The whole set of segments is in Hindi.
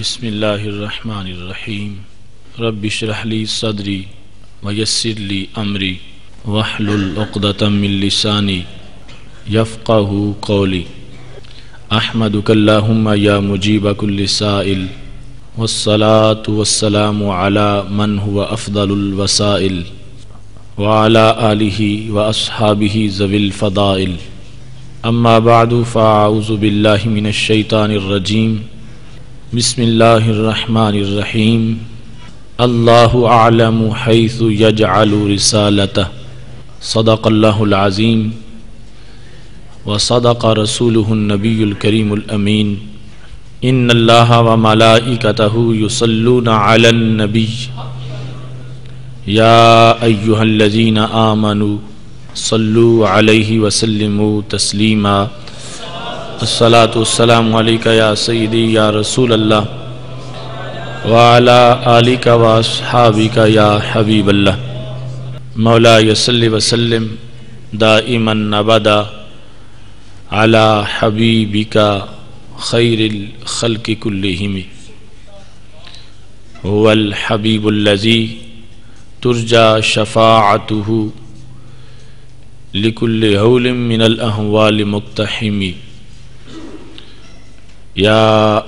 बिस्मिल्लाहिर्रहमानिर्रहीम रब्बिश्रह ली सदरी वयस्सिर ली अमरी वहलुल उक़्दतम मिन लिसानी यफ़क़हू क़ौली। अहमदुकल्लाहुम्मा या मुजीब कुल्लि साइल वस्सलातु वस्सलामु अला मन हुवा अफ़दलुल वसाइल व अला आलिही व अस्हाबिही ज़विल फ़दाइल। अम्मा बादु फ़अऊज़ु बिल्लाहि मिनश शैतानिर रजीम। बिस्मिल्लाहिर्रहमानिर्रहीम। अल्लाहु आलमु हैसु यजअलु रिसालतह। सदक़ल्लाहुल अज़ीम व सदक़ रसूलुहुन नबीयुल करीमुल अमीन। इन्नल्लाहा व मलाइकतहु युसल्लूना अलन नबी या अय्युहल्लज़ीना आमनु सल्लु अलैहि व सल्लिमु तस्लीमा। अस्सलातु वस्सलामु अलैका या सय्यदी या रसूलल्लाह व अला आलिका व अस्हाबिका या हबीबल्लाह। मौला यस्सल्लि व सल्लिम दाइमन अबदा अला हबीबिका खैरिल खल्कि कुल्लिहिम हुवल हबीबुल्लज़ी तुर्जा शफाअतुहु लिकुल्लि हौलिम मिनल अहवालि मुक्तहिमी। या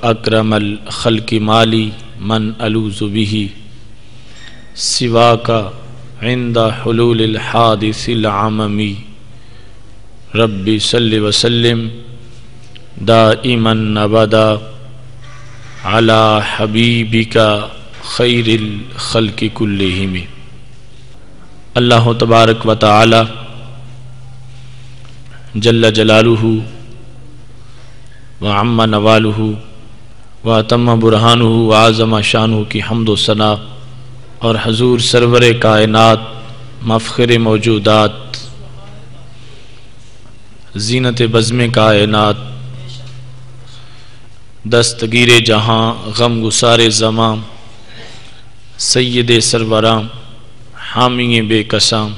अक्रमल खल्कि माली मन अलूज़ु बिही सिवाका इंदा हुलूलिल हादिसिल आममी। रब्बि सल्लि व सल्लिम दाइमन अबदा अला हबीबिका खैरिल खल्कि कुल्लिहिम। अल्लाह तबारक व तआला जल्ल जलालुहु व अम्मा नवालुहु व अतम्मा बुरहानुहु व आज़मा शानुहु की हम्दो सना और हजूर सरवर कायनात मफ़ख़िर मौजूदात ज़ीनत बज़्म कायनात दस्तगीर जहाँ गम गुसार ज़मां सैयद सरवराम हामी बेकसाम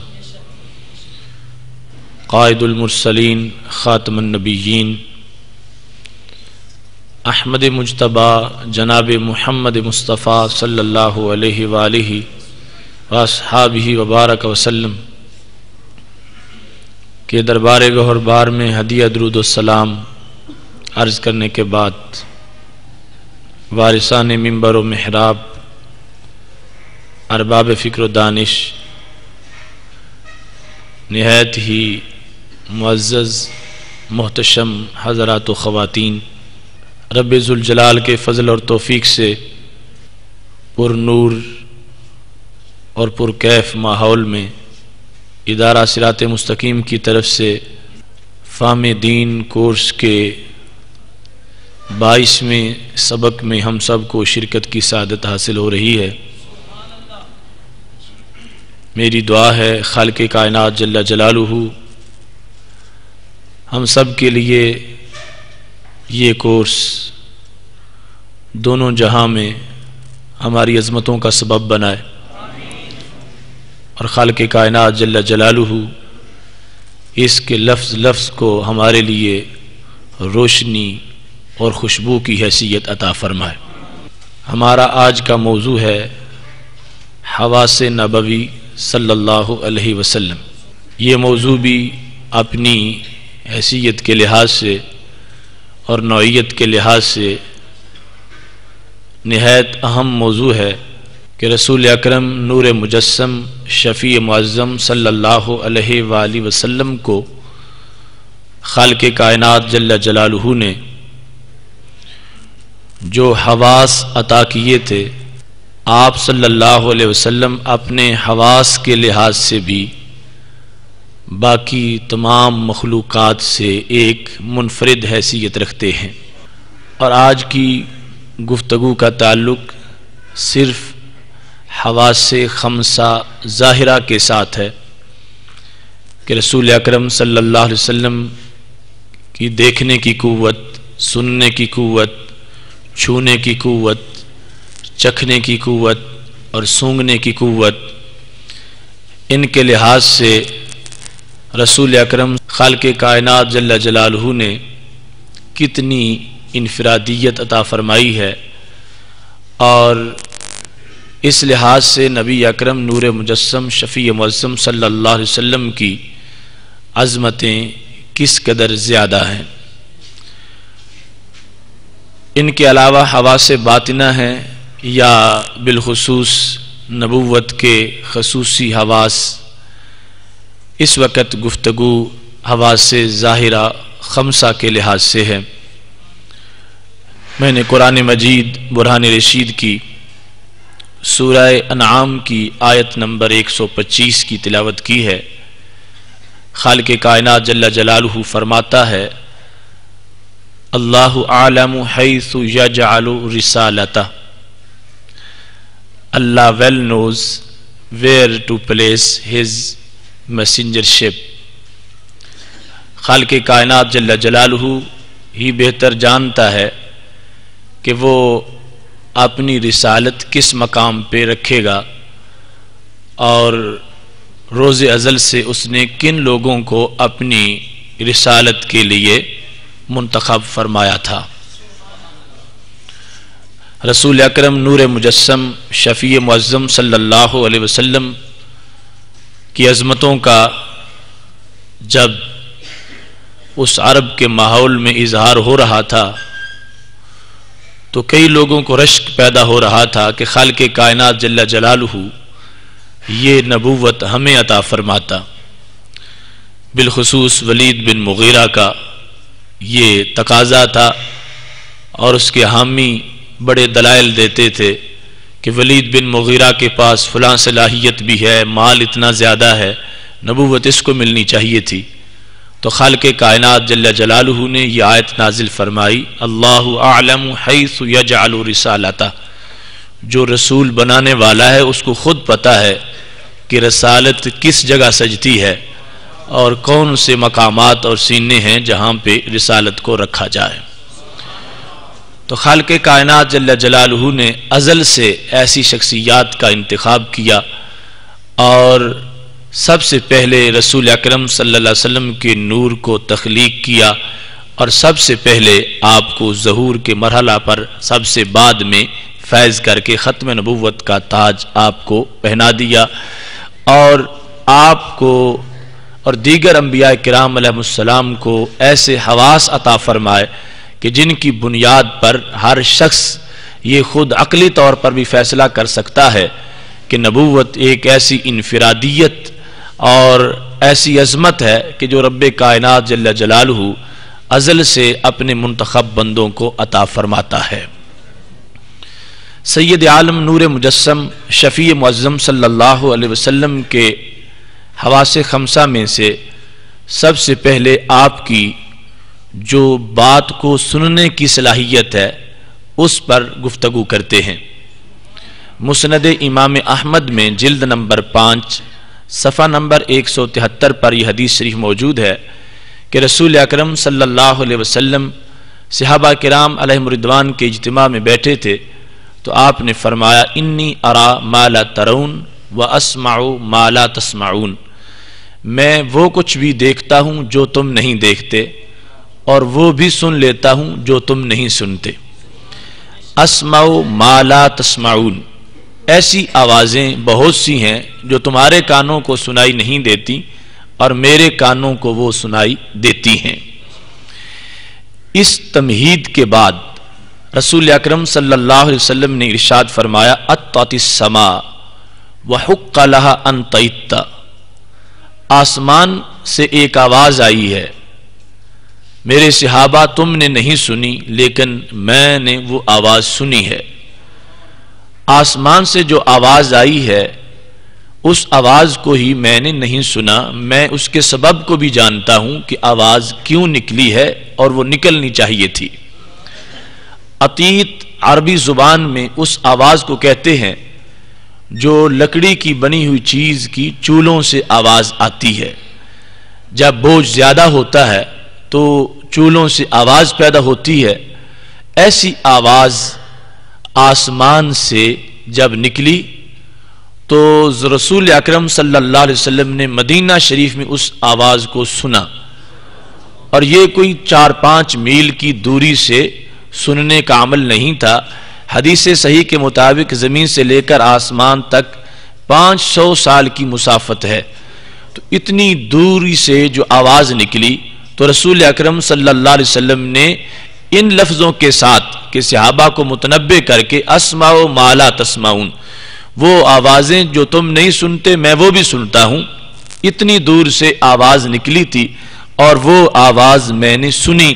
क़ायदुल मुरसलीन ख़ातमुन नबिय्यीन अहमद मुज्तबा जनाब मुहम्मद मुस्तफ़ा सल्लल्लाहु अलैहि व आलिहि व अस्हाबिहि व बारक वसल्लम के दरबार गौहर बार में हदिया दुरूद सलाम अर्ज़ करने के बाद वारिसान मिंबर व मेहराब अरबाब फ़िक्र दानिश निहायत ही मुअज़्ज़ज़ मोहतशम हज़रात व ख़वातीन, रब्बे ज़ुल जलाल के फ़ज़ल और तौफ़ीक़ से पुरनूर और पुरकैफ़ माहौल में इदारा सिरात मुस्तकीम की तरफ से फ़ाम दीन कोर्स के 22वें सबक में हम सब को शिरकत की सआदत हासिल हो रही है। मेरी दुआ है खालिक़े कायनात जल्ला जलालुहु हम सब के लिए ये कोर्स दोनों जहां में हमारी अज़मतों का सबब बनाए और खालिक़े कायनात जल्ला जलालुहु इसके लफ्ज़ लफ्ज़ को हमारे लिए रोशनी और खुशबू की हैसियत अता फरमाए। हमारा आज का मौजू है हवासे नबवी सल्लल्लाहु अलैहि वसल्लम। ये मौजू भी अपनी हैसियत के लिहाज से और नौइयत के लिहाज से नहायत अहम मौजू है कि रसूल अकरम नूर मुजस्सम शफ़ी मुअज़्ज़म सल्लल्लाहु अलैहि वाली वसल्लम को खालिक़े कायनात जल्ला जलालुहु ने जो हवास अता किए थे, आप सल्लल्लाहु अलैहि वसल्लम अपने हवास के लिहाज से भी बाकी तमाम मखलूक़ात से एक मुनफरिद हैसियत रखते हैं। और आज की गुफ्तगू का ताल्लुक़ सिर्फ़ हवासे खमसा ज़ाहिरा के साथ है कि रसूल अकरम सल्लल्लाहु अलैहि वसल्लम की देखने की क़ुव्वत, सुनने की क़ुव्वत, छूने की क़ुव्वत, चखने की क़ुव्वत और सूंघने की क़ुव्वत, इनके लिहाज से रसूल अकरम खालिक़े कायनात जल्ला जलालुहु ने कितनी इन्फ़िरादियत अता फ़रमाई है और इस लिहाज से नबी अकरम नूर मुजस्सम शफी मुअज़्ज़म सल्लल्लाहु अलैहि वसल्लम की अज़मतें किस कदर ज़्यादा हैं। इनके अलावा हवास बातिना हैं या बिलखुसूस नबूवत के खसूसी हवास, इस वक्त गुफ्तगु हवास ज़ाहिरा खमसा के लिहाज से है। मैंने कुरान मजीद बुरहान रशीद की सूरह अनआम की आयत नंबर 125 की तिलावत की है। खालिक़ कायनात जल्ला जलालुहु फरमाता है, अल्लाहु आलमु हैसु यजअलु रिसालतह, अल्लाह well knows where to place his messengership. खालिक़ कायनात जल्ला जलालुहु ही बेहतर जानता है कि वो अपनी रिसालत किस मकाम पे रखेगा और रोज़ अज़ल से उसने किन लोगों को अपनी रिसालत के लिए मुंतखब फरमाया था। रसूल अकरम नूर मुजस्सम शफ़ी मुअज़्ज़म सल्लल्लाहु अलैहि वसल्लम की अज़मतों का जब उस अरब के माहौल में इजहार हो रहा था तो कई लोगों को रश्क पैदा हो रहा था कि खालिक़े कायनात जल्ला जलालुहु ये नबूवत हमें अता फरमाता। बिलखुसूस वलीद बिन मुगीरा का ये तकाजा था और उसके हामी बड़े दलाइल देते थे कि वलीद बिन मुगीरा के पास फलां सलाहियत भी है, माल इतना ज़्यादा है, नबूवत इसको मिलनी चाहिए थी। तो खालिक़े कायनात जल्ला जलालुहु ने यह आयत नाजिल फरमाई, अल्लाहु आलमु हैसु यजअलु रिसालतह, जो रसूल बनाने वाला है उसको खुद पता है कि रसालत किस जगह सजती है और कौन से मकामात और सीने हैं जहाँ पे रिसालत को रखा जाए। तो खालिक़े कायनात जल्ला जलालुहु ने अज़ल से ऐसी शख्सियात का इंतखाब किया और सबसे पहले रसूल अकरम सल्लल्लाहु अलैहि वसल्लम के नूर को तख्लीक किया और सबसे पहले आपको ज़हूर के मरहला पर सबसे बाद में फैज़ करके ख़त्म नबूवत का ताज आपको पहना दिया और आपको और दीगर अंबिया किराम अलैहिमुस्सलाम को ऐसे हवास अता फरमाए कि जिनकी बुनियाद पर हर शख्स ये खुद अक़ली तौर पर भी फ़ैसला कर सकता है कि नबूवत एक ऐसी इनफरादियत और ऐसी अज़मत है कि जो रब्बे कायनात जल्ला जलालुहु अज़ल से अपने मुंतखब बंदों को अता फरमाता है। सैयद आलम नूर मुजस्सम शफ़ी मुअज़्ज़म सल्लल्लाहु अलैहि वसल्लम के हवासे खमसा में से सबसे पहले आपकी जो बात को सुनने की सलाहियत है उस पर गुफ्तगू करते हैं। मुस्नद इमाम अहमद में जिल्द नंबर 5 सफ़ा नंबर 173 पर यह हदीस शरीफ मौजूद है कि रसूल अकरम सल्लल्लाहु अलैहि वसल्लम सहाबा किराम अलैहिम रिदवान के इज्तिमा में बैठे थे तो आपने फरमाया, इन्नी अरा मा ला तरौन व अस्माउ मा ला तस्माउन, मैं वो कुछ भी देखता हूँ जो तुम नहीं देखते और वो भी सुन लेता हूँ जो तुम नहीं सुनते। अस्माउ मा ला तस्माउन, ऐसी आवाज़ें बहुत सी हैं जो तुम्हारे कानों को सुनाई नहीं देती और मेरे कानों को वो सुनाई देती हैं। इस तमहीद के बाद रसूल अकरम सल्लल्लाहु अलैहि वसल्लम ने इरशाद फरमाया, अत्तातिस समा व हुक्का लहा अन तइत्ता, आसमान से एक आवाज़ आई है, मेरे सहाबा तुमने नहीं सुनी लेकिन मैंने वो आवाज़ सुनी है। आसमान से जो आवाज़ आई है उस आवाज़ को ही मैंने नहीं सुना, मैं उसके सबब को भी जानता हूँ कि आवाज़ क्यों निकली है और वो निकलनी चाहिए थी। अतीत अरबी ज़ुबान में उस आवाज़ को कहते हैं जो लकड़ी की बनी हुई चीज़ की चूलों से आवाज़ आती है। जब बोझ ज़्यादा होता है तो चूलों से आवाज़ पैदा होती है। ऐसी आवाज़ आसमान से जब निकली तो रसूल अकरम सल्लल्लाहु अलैहि वसल्लम ने मदीना शरीफ में उस आवाज़ को सुना और ये कोई 4-5 मील की दूरी से सुनने का अमल नहीं था। हदीस सही के मुताबिक ज़मीन से लेकर आसमान तक 500 साल की मुसाफत है। तो इतनी दूरी से जो आवाज़ निकली तो रसूल अकरम सल्लल्लाहु अलैहि वसल्लम ने इन लफ्ज़ों के साथ कि सहाबा को मुतनब्बे करके अस्माओ माला तस्माउन, वो आवाज़ें जो तुम नहीं सुनते मैं वो भी सुनता हूँ, इतनी दूर से आवाज़ निकली थी और वो आवाज़ मैंने सुनी।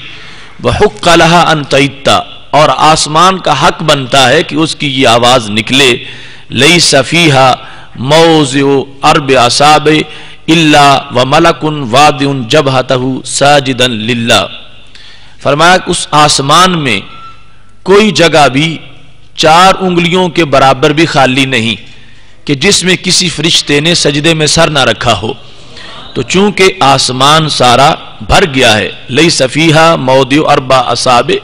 वहुक्क लहा अन तइत्ता, और आसमान का हक बनता है कि उसकी ये आवाज़ निकले। लैसा फीहा मौज़िउ अर्ब असाबे इल्ला व मलकुन वादिउन जबहतहु साजिदन लिल्ला। फरमाया उस आसमान में कोई जगह भी 4 उंगलियों के बराबर भी खाली नहीं कि जिसमें किसी फरिश्ते ने सजदे में सर ना रखा हो। तो चूंकि आसमान सारा भर गया है, लैसा फीहा मौज़िउ अर्ब असाबे,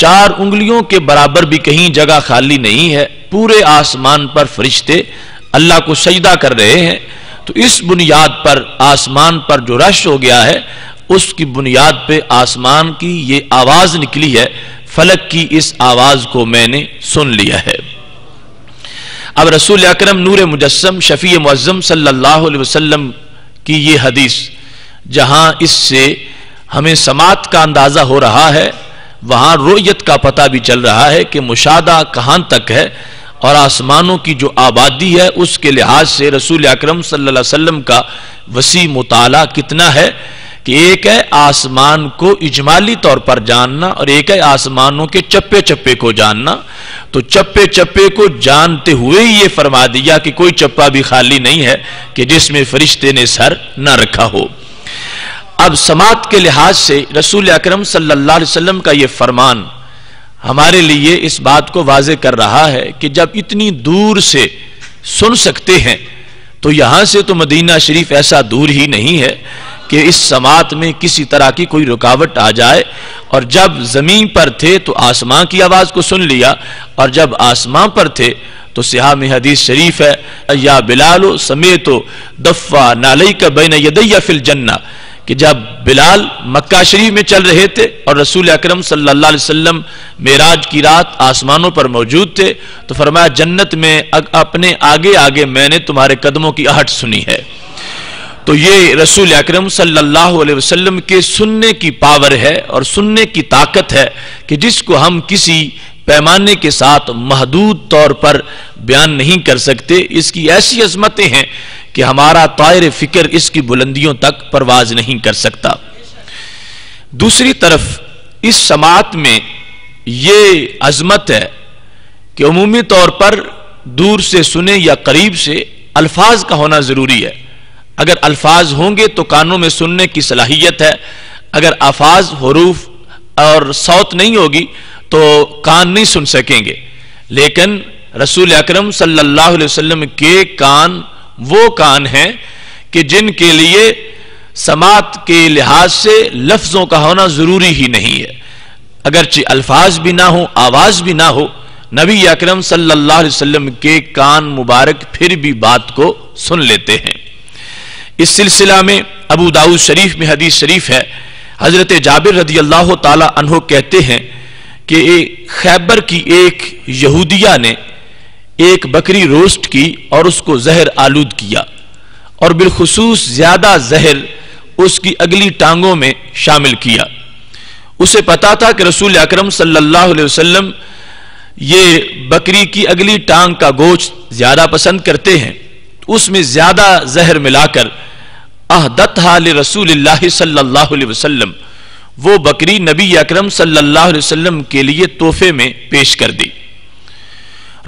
4 उंगलियों के बराबर भी कहीं जगह खाली नहीं है, पूरे आसमान पर फरिश्ते अल्लाह को सजदा कर रहे हैं। तो इस बुनियाद पर आसमान पर जो रश हो गया है उसकी बुनियाद पे आसमान की ये आवाज़ निकली है। फलक की इस आवाज़ को मैंने सुन लिया है। अब रसूल अकरम नूर मुजस्सम शफी मुअज्जम सल्लल्लाहु अलैहि वसल्लम की ये हदीस, जहाँ इससे हमें समात का अंदाज़ा हो रहा है, वहाँ रोयत का पता भी चल रहा है कि मुशादा कहाँ तक है, और आसमानों की जो आबादी है उसके लिहाज से रसूल अकरम सल्लल्लाहु अलैहि वसल्लम का वसी मुताला कितना है। कि एक है आसमान को इजमाली तौर पर जानना और एक है आसमानों के चप्पे चप्पे को जानना। तो चप्पे चप्पे को जानते हुए ही ये फरमा दिया कि कोई चप्पा भी खाली नहीं है कि जिसमें फरिश्ते ने सर न रखा हो। अब समात के लिहाज से रसूल अकरम सल्लल्लाहु अलैहि वसल्लम का ये फरमान हमारे लिए इस बात को वाजे कर रहा है कि जब इतनी दूर से सुन सकते हैं तो यहाँ से तो मदीना शरीफ ऐसा दूर ही नहीं है कि इस समात में किसी तरह की कोई रुकावट आ जाए। और जब ज़मीन पर थे तो आसमां की आवाज़ को सुन लिया, और जब आसमां पर थे तो सिहा में हदीस शरीफ है, या बिलालो समेतो दफ़ा नालई का बैन यदैया फिल जन्ना, कि जब बिलाल मक्का शरीफ में चल रहे थे और रसूल अकरम सल्लल्लाहु अलैहि वसल्लम मेराज की रात आसमानों पर मौजूद थे, तो फरमाया जन्नत में अपने आगे आगे मैंने तुम्हारे कदमों की आहट सुनी है। तो ये रसूल अकरम सल्लल्लाहु अलैहि वसल्लम के सुनने की पावर है और सुनने की ताकत है कि जिसको हम किसी पैमाने के साथ महदूद तौर पर बयान नहीं कर सकते। इसकी ऐसी अजमतें हैं कि हमारा तायर फिक्र इसकी बुलंदियों तक परवाज नहीं कर सकता। दूसरी तरफ इस समात में ये अजमत है कि अमूमी तौर पर दूर से सुने या करीब से, अल्फाज का होना ज़रूरी है। अगर अल्फाज होंगे तो कानों में सुनने की सलाहियत है, अगर अल्फाज हरूफ और सौत नहीं होगी तो कान नहीं सुन सकेंगे। लेकिन रसूल अकरम सल्लल्लाहु अलैहि वसल्लम के कान वो कान हैं कि जिनके लिए समात के लिहाज से लफ्ज़ों का होना ज़रूरी ही नहीं है। अगरचे अल्फाज भी ना हो, आवाज़ भी ना हो, नबी अकरम सल्लल्लाहु अलैहि वसल्लम के कान मुबारक फिर भी बात को सुन लेते हैं। इस सिलसिला में अबू दाऊद शरीफ में हदीस शरीफ है, हज़रत जाबिर रदियल्लाहु ताला अन्हो कहते हैं कि खैबर की एक यहूदिया ने एक बकरी रोस्ट की और उसको जहर आलूद किया, और बिलखुसूस ज़्यादा जहर उसकी अगली टांगों में शामिल किया। उसे पता था कि रसूल अकरम सल्लल्लाहु अलैहि वसल्लम ये बकरी की अगली टांग का गोश्त ज़्यादा पसंद करते हैं, उसमें ज़्यादा जहर मिलाकर अहदतहा लिरसूलिल्लाह सल्लल्लाहु अलैहि वसल्लम, वो बकरी नबी अकरम सल्लल्लाहु अलैहि वसल्लम के लिए तोहफे में पेश कर दी।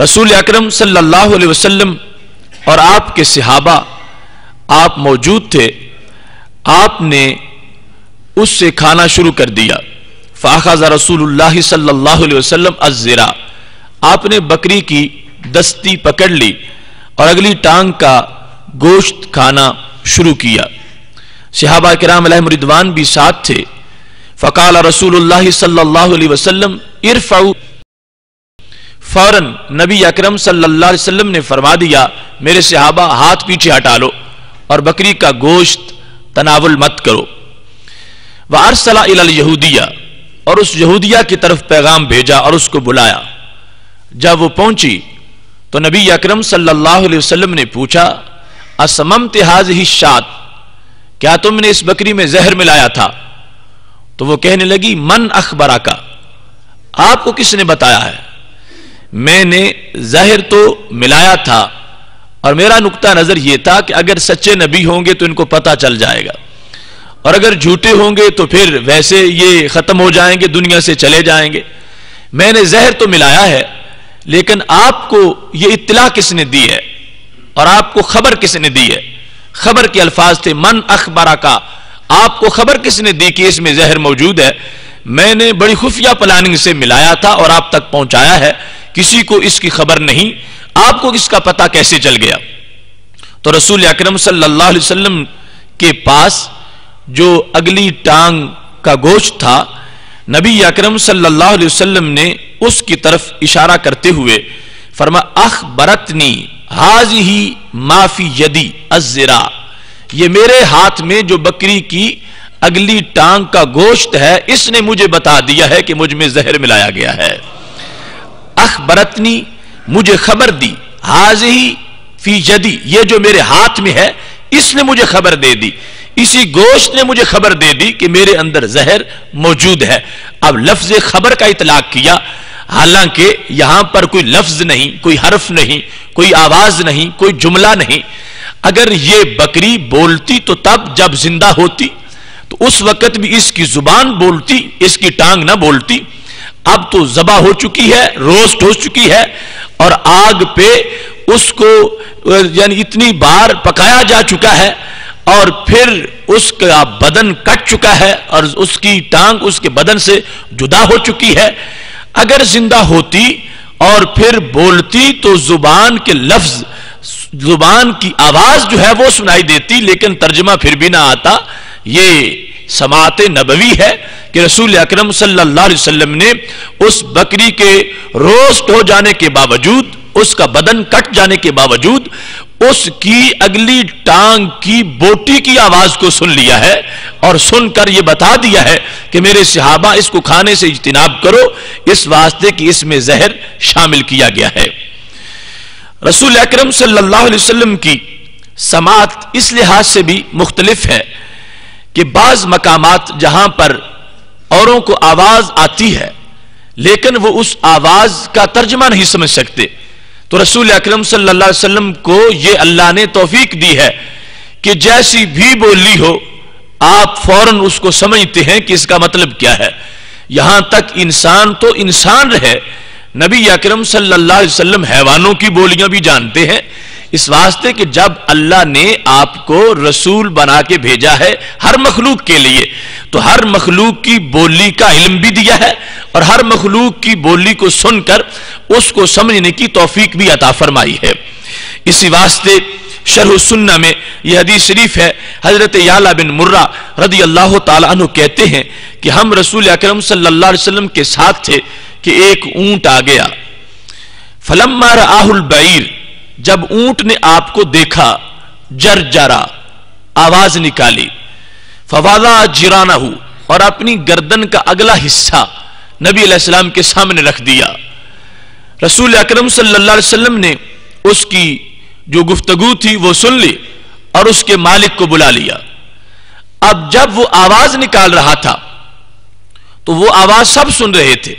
रसूल अकरम सल्लल्लाहु अलैहि वसल्लम और आपके सहाबा आप मौजूद थे, आपने उससे खाना शुरू कर दिया। फ़ाख़ज़ा रसूलुल्लाह सल्लल्लाहु अलैहि वसल्लम अज़्ज़िरा, आपने बकरी की दस्ती पकड़ ली और अगली टांग का गोश्त खाना शुरू किया। सहाबा किराम अलैहिम रिदवान भी साथ थे। फ़क़ाल रसूलुल्लाह सल्लल्लाहु अलैहि वसल्लम इरफ़उ, फौरन नबी अकरम सल्लल्लाहु अलैहि वसल्लम ने फरमा दिया मेरे सहाबा हाथ पीछे हटा लो और बकरी का गोश्त तनावुल मत करो। व अरसला इलल यहूदिया, और उस यहूदिया की तरफ पैगाम भेजा और उसको बुलाया। जब वो पहुंची तो नबी अकरम सल्लल्लाहु अलैहि वसल्लम ने पूछा, असममत हाज़िही शात, क्या तुमने इस बकरी में जहर मिलाया था? तो वो कहने लगी, मन अखबरा का, आपको किसने बताया है? मैंने जहर तो मिलाया था और मेरा नुक्ता नजर यह था कि अगर सच्चे नबी होंगे तो इनको पता चल जाएगा और अगर झूठे होंगे तो फिर वैसे ये खत्म हो जाएंगे, दुनिया से चले जाएंगे। मैंने जहर तो मिलाया है, लेकिन आपको यह इत्तला किसने दी है और आपको खबर किसने दी है? खबर के अल्फाज थे मन अखबारा का, आपको खबर किसने दी कि इसमें जहर मौजूद है? मैंने बड़ी खुफिया प्लानिंग से मिलाया था और आप तक पहुंचाया है, किसी को इसकी खबर नहीं, आपको इसका पता कैसे चल गया? तो रसूल अकरम सल्लल्लाहु अलैहि वसल्लम के पास जो अगली टांग का गोश्त था, नबी अकरम सल्लल्लाहु अलैहि वसल्लम ने उसकी तरफ इशारा करते हुए फरमाया, अखबरतनी हाज़िही माफी यदी अज़रा, ये मेरे हाथ में जो बकरी की अगली टांग का गोश्त है इसने मुझे बता दिया है कि मुझ में जहर मिलाया गया है। अखबरतनी, मुझे खबर दी, हाज़िही फी यदी, ये जो मेरे हाथ में है इसने मुझे खबर दे दी, इसी गोश्त ने मुझे खबर दे दी कि मेरे अंदर जहर मौजूद है। अब लफ्ज खबर का इतलाक किया, हालांकि यहां पर कोई लफ्ज नहीं, कोई हर्फ नहीं, कोई आवाज नहीं, कोई जुमला नहीं। अगर ये बकरी बोलती तो तब जब जिंदा होती, तो उस वक्त भी इसकी जुबान बोलती, इसकी टांग ना बोलती। अब तो जबा हो चुकी है, रोस्ट हो चुकी है और आग पे उसको यानी इतनी बार पकाया जा चुका है और फिर उसका बदन कट चुका है और उसकी टांग उसके बदन से जुदा हो चुकी है। अगर जिंदा होती और फिर बोलती तो जुबान के लफ्ज, जुबान की आवाज जो है वो सुनाई देती, लेकिन तर्जमा फिर भी ना आता। ये समात नबवी है कि रसूल अकरम सल्लल्लाहु अलैहि वसल्लम ने उस बकरी के रोस्ट हो जाने के बावजूद, उसका बदन कट जाने के बावजूद, उसकी अगली टांग की बोटी की आवाज को सुन लिया है और सुनकर यह बता दिया है कि मेरे सहाबा इसको खाने से इज्तिनाब करो, इस वास्ते कि इसमें जहर शामिल किया गया है। रसूल अकरम सल्लल्लाहु अलैहि वसल्लम की समात इस लिहाज से भी मुख्तलिफ है कि बाज मकामात जहां पर औरों को आवाज आती है लेकिन वो उस आवाज का तर्जमा नहीं समझ सकते, तो रसूल अकरम सल्लल्लाहु अलैहि वसल्लम को ये अल्लाह ने तौफीक दी है कि जैसी भी बोली हो आप फौरन उसको समझते हैं कि इसका मतलब क्या है। यहां तक इंसान तो इंसान रहे, नबी अकरम सल्लल्लाहु अलैहि वसल्लम हैवानों की बोलियां भी जानते हैं, इस वास्ते कि जब अल्लाह ने आपको रसूल बना के भेजा है हर मखलूक के लिए, तो हर मखलूक की बोली का इल्म भी दिया है और हर मखलूक की बोली को सुनकर उसको समझने की तौफीक भी अता फरमाई है। इसी वास्ते शरह सुन्ना में यह हदीस शरीफ है, हजरत याला बिन मुर्रा रदी अल्लाह तआला अन्हु कहते हैं कि हम रसूल अकरम सल्लल्लाहु अलैहि वसल्लम के साथ थे कि एक ऊंट आ गया। फलम्मा रआहुल बैर, जब ऊंट ने आपको देखा, जरजरा, आवाज निकाली, फवादा जिराना हु, और अपनी गर्दन का अगला हिस्सा नबी अलैहि सलाम के सामने रख दिया। रसूल अकरम सल्लल्लाहु अलैहि वसल्लम ने उसकी जो गुफ्तगू थी वो सुन ली और उसके मालिक को बुला लिया। अब जब वो आवाज निकाल रहा था तो वो आवाज सब सुन रहे थे,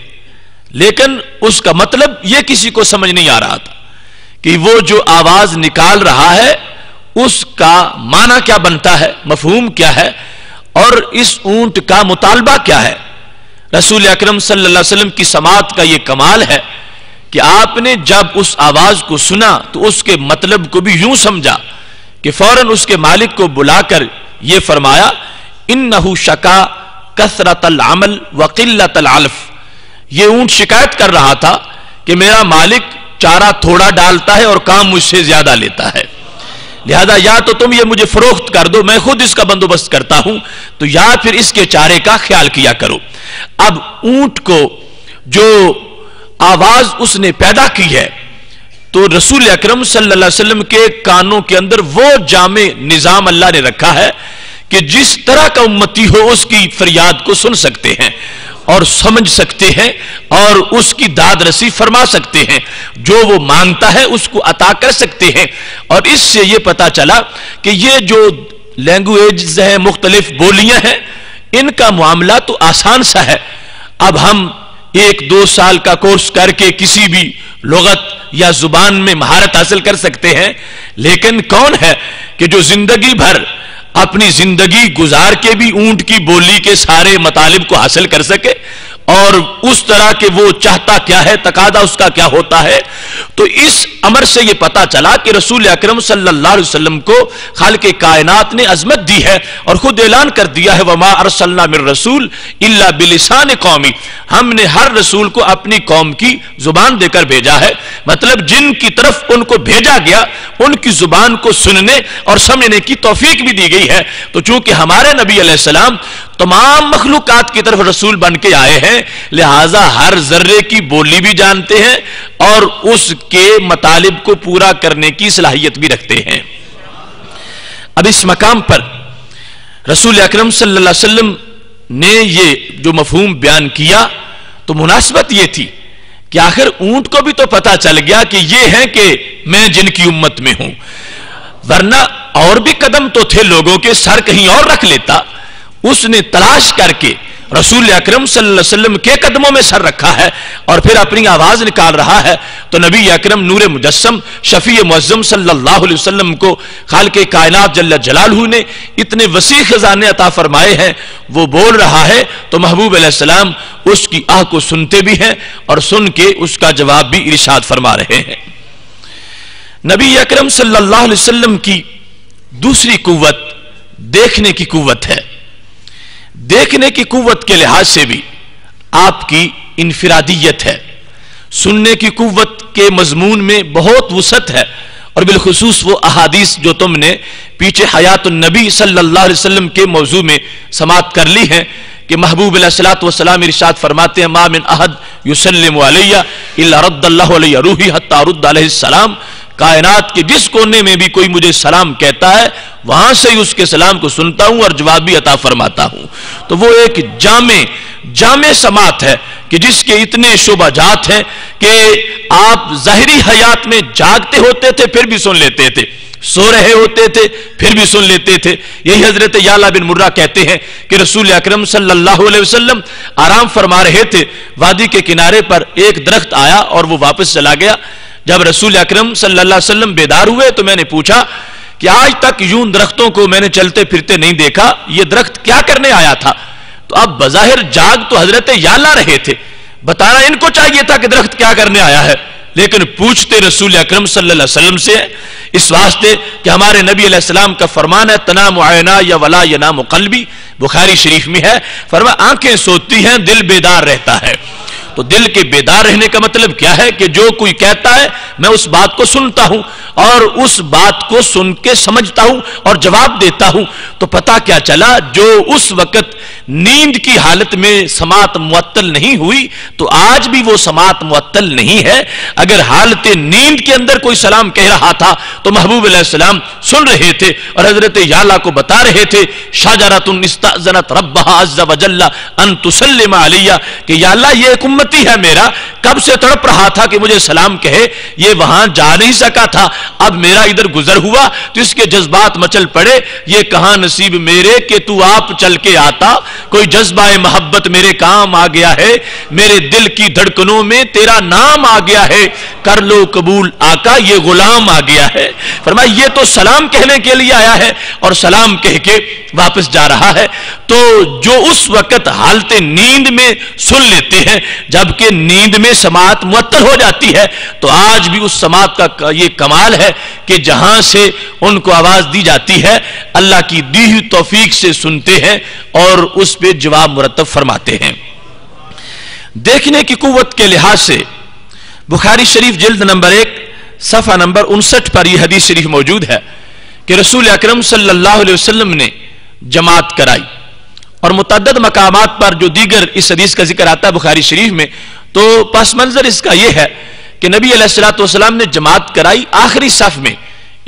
लेकिन उसका मतलब ये किसी को समझ नहीं आ रहा था कि वो जो आवाज निकाल रहा है उसका माना क्या बनता है, मफहूम क्या है और इस ऊंट का मुतालबा क्या है। रसूल अकरम सल्लल्लाहु अलैहि वसल्लम की समात का ये कमाल है कि आपने जब उस आवाज को सुना तो उसके मतलब को भी यूं समझा कि फौरन उसके मालिक को बुलाकर यह फरमाया, इन्नहु शका कसरतल अमल व क़िल्लतल अल्फ, ये ऊंट शिकायत कर रहा था कि मेरा मालिक चारा थोड़ा डालता है और काम मुझसे ज्यादा लेता है, लिहाजा या तो तुम ये मुझे फरोख्त कर दो, मैं खुद इसका बंदोबस्त करता हूं, तो या फिर इसके चारे का ख्याल किया करो। अब ऊंट को जो आवाज उसने पैदा की है तो रसूल अकरम सल्लल्लाहु अलैहि वसल्लम के कानों के अंदर वो जामे निजाम अल्लाह ने रखा है कि जिस तरह का उम्मती हो उसकी फरियाद को सुन सकते हैं और समझ सकते हैं और उसकी दादरसी फरमा सकते हैं, जो वो मांगता है उसको अता कर सकते हैं। और इससे ये पता चला कि ये जो लैंग्वेज हैं, मुख्तलिफ बोलियां हैं, इनका मामला तो आसान सा है। अब हम 1-2 साल का कोर्स करके किसी भी लुगत या जुबान में महारत हासिल कर सकते हैं, लेकिन कौन है कि जो जिंदगी भर अपनी जिंदगी गुजार के भी ऊंट की बोली के सारे मतालिब को हासिल कर सके, और उस तरह के वो चाहता क्या है, तकादा उसका क्या होता है। तो इस अमर से ये पता चला कि रसूल अकरम सल्लल्लाहु अलैहि वसल्लम को खालिक़े कायनात ने अजमत दी है और खुद ऐलान कर दिया है, वमा अरसलना मिर रसूल इल्ला बिलिसान कौमी, हमने हर रसूल को अपनी कौम की जुबान देकर भेजा है। मतलब जिनकी तरफ उनको भेजा गया उनकी जुबान को सुनने और समझने की तौफीक भी दी गई है। तो चूंकि हमारे नबी अलैहिस्सलाम तमाम मखलूकात की तरफ रसूल बन के आए हैं, लिहाजा हर जर्रे की बोली भी जानते हैं और उसके मतालिब को पूरा करने की सलाहियत भी रखते हैं। अब इस मकाम पर रसूल अकरम सल्लल्लाहु अलैहि वसल्लम ने ये जो मफहूम बयान किया, तो मुनासबत ये थी कि आखिर ऊंट को भी तो पता चल गया कि ये है कि मैं जिनकी उम्मत में हूं, वरना और भी कदम तो थे लोगों के, सर कहीं और रख लेता। उसने तलाश करके रसूल अकरम सल्लल्लाहु अलैहि वसल्लम के कदमों में सर रखा है और फिर अपनी आवाज निकाल रहा है। तो नबी अकरम नूर मुजस्सम शफी मुअज्जम सल्लल्लाहु अलैहि वसल्लम को खालिक़े कायनात जल्ल जलालहू ने इतने वसी खजाने अता फरमाए हैं, वो बोल रहा है तो महबूब अलैहिस्सलाम उसकी आह को सुनते भी हैं और सुन के उसका जवाब भी इरशाद फरमा रहे हैं। नबी अकरम सल्लल्लाहु अलैहि वसल्लम की दूसरी कुव्वत देखने की कुव्वत है। देखने की कुव्वत के लिहाज से भी आपकी इनफिरादियत है, सुनने की कुव्वत के मजमून में बहुत वसत है, और बिलखुसूस वो अहादीस जो तुमने पीछे हयातुन नबी सल्लल्लाहु अलैहि वसल्लम के मौजू में समाप्त कर ली है कि महबूब अलैहिस्सलातु वस्सलाम इरशाद फरमाते हैं, मा मिन अहद युसल्लिमु अलैया इल्ला रद्दल्लाहु अलैया रूही हत्ता रद्द अलैहिस्सलाम, कायनात के जिस कोने में भी कोई मुझे सलाम कहता है वहां से ही उसके सलाम को सुनता हूं और जवाब भी अता फरमाता हूं। तो वो एक जामे समात है कि जिसके इतने शोभाजात हैं कि आप ज़ाहिरी हयात में जागते होते थे फिर भी सुन लेते थे, सो रहे होते थे फिर भी सुन लेते थे। यही हजरत याला बिन मुर्रा कहते हैं कि रसूल अकरम सल्लल्लाहु अलैहि वसल्लम आराम फरमा रहे थे, वादी के किनारे पर एक दरख्त आया और वो वापस चला गया। जब रसूल अकरम सल्लल्लाहु अलैहि वसल्लम बेदार हुए तो मैंने पूछा कि आज तक यूं दरख्तों को मैंने चलते फिरते नहीं देखा, यह दरख्त क्या करने आया था। तो अब बज़ाहिर जाग तो हजरत याला रहे थे, बताना इनको चाहिए था कि दरख्त क्या करने आया है, लेकिन पूछते रसूल अकरम सल्लल्लाहु अलैहि वसल्लम से इस वास्ते कि हमारे नबी अलैहि सलाम का फरमान है, तनाम आयना या वला यनाम कल्बी, बुखारी शरीफ में है, फरमा आंखें सोती हैं दिल बेदार रहता है। तो दिल के बेदार रहने का मतलब क्या है कि जो कोई कहता है मैं उस बात को सुनता हूं और उस बात को सुन के समझता हूं और जवाब देता हूं। तो पता क्या चला, जो उस वक्त नींद की हालत में समात मुअत्तल नहीं हुई तो आज भी वो समात मुअत्तल नहीं है। अगर हालत नींद के अंदर कोई सलाम कह रहा था तो महबूब अलैहिस्सलाम सुन रहे थे और हजरत याला को बता रहे थे, शाजरतुन इस्ताज़नत रब्बहा अज़्ज़ा वजल्ला अन तुसल्लिम अलैया, कि याला ये एक उम्मती है मेरा, कब से तड़प रहा था कि मुझे सलाम कहे, ये वहां जा नहीं सका था, अब मेरा इधर गुजर हुआ तो इसके जज्बात मचल पड़े, ये कहां नसीब मेरे कि तू आप चल के आता, कोई जज्बाए मोहब्बत मेरे काम आ गया है, मेरे दिल की धड़कनों में तेरा नाम आ गया है, कर लो कबूल आका ये गुलाम आ गया है। फरमाया ये तो सलाम कहने के लिए आया है और सलाम कह के वापस जा रहा है। तो जो उस वक्त हालत नींद में सुन लेते हैं जबकि नींद में समात मुअत्तल हो जाती है, तो आज भी उस समात का ये कमाल है कि जहां से उनको आवाज दी जाती है अल्लाह की दी हुई तौफीक से सुनते हैं और उस पे जवाब मुरत्तब फरमाते हैं। देखने की कुव्वत के लिहाज से बुखारी शरीफ जिल्द नंबर 1 सफा नंबर 59 पर यह हदीस शरीफ मौजूद है कि रसूल अकरम सल्लल्लाहु अलैहि वसल्लम ने जमात कराई, और मुतअद्दद मकामात पर जो दीगर इस हदीस का जिक्र आता है बुखारी शरीफ में, तो पस मंजर इसका यह है कि नबी अलैहिस्सलातु वस्सलाम ने जमात कराई, आखिरी सफ में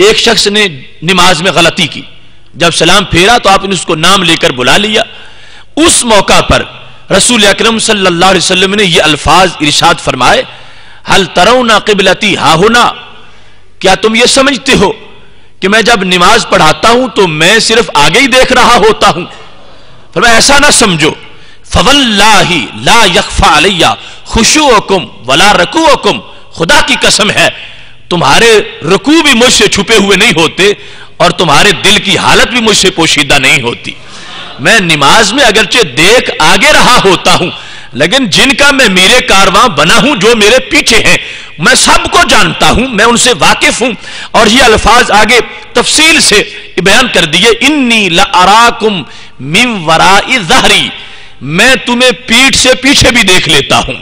एक शख्स ने नमाज में गलती की, जब सलाम फेरा तो आपने उसको नाम लेकर बुला लिया। उस मौका पर रसूल अकरम सल्लल्लाहु अलैहि वसल्लम ने ये अल्फाज इरशाद फरमाए, हल तरौना क़िबलती हाहुना, क्या तुम ये समझते हो कि मैं जब नमाज पढ़ाता हूं तो मैं सिर्फ आगे ही देख रहा होता हूं? फरमाया ऐसा ना समझो, फवल्लाही ला यख्फा अलैया खुशूअकुम वला रकूअकुम, खुदा की कसम है तुम्हारे रुकू भी मुझसे छुपे हुए नहीं होते और तुम्हारे दिल की हालत भी मुझसे पोशीदा नहीं होती। मैं नमाज में अगरचे देख आगे रहा होता हूं, लेकिन जिनका मैं मेरे कारवां बना हूं, जो मेरे पीछे हैं, मैं सबको जानता हूं, मैं उनसे वाकिफ हूं। और ये अल्फाज आगे तफसील से बयान कर दिए, इन्नी लअराकुम मिन वराइ ज़हरी, मैं तुम्हें पीठ से पीछे भी देख लेता हूं।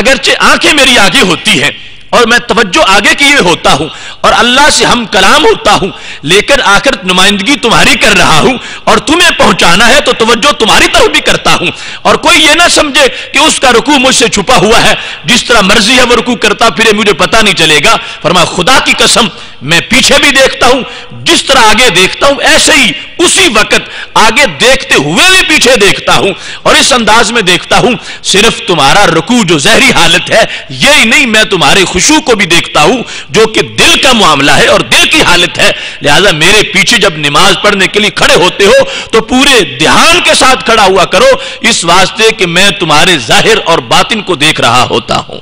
अगरचे आंखें मेरी आगे होती हैं और मैं तवज्जो आगे किए होता हूं और अल्लाह से हम कलाम होता हूं, लेकिन आखिर नुमाइंदगी तुम्हारी कर रहा हूं और तुम्हें पहुंचाना है तो तवज्जो तुम्हारी तरफ भी करता हूं। और कोई ये ना समझे कि उसका रुकू मुझसे छुपा हुआ है, जिस तरह मर्जी है वो रुकू करता फिरे, मुझे पता नहीं चलेगा। फरमा खुदा की कसम मैं पीछे भी देखता हूं, जिस तरह आगे देखता हूं ऐसे ही उसी वक्त आगे देखते हुए भी पीछे देखता हूं और इस अंदाज में देखता हूं सिर्फ तुम्हारा रुकू जो जहरी हालत है यही नहीं, मैं तुम्हारे खुशू को भी देखता हूं जो कि दिल का मामला है और दिल की हालत है। लिहाजा मेरे पीछे जब नमाज पढ़ने के लिए खड़े होते हो तो पूरे ध्यान के साथ खड़ा हुआ करो, इस वास्ते कि मैं तुम्हारे जाहिर और बातिन को देख रहा होता हूं।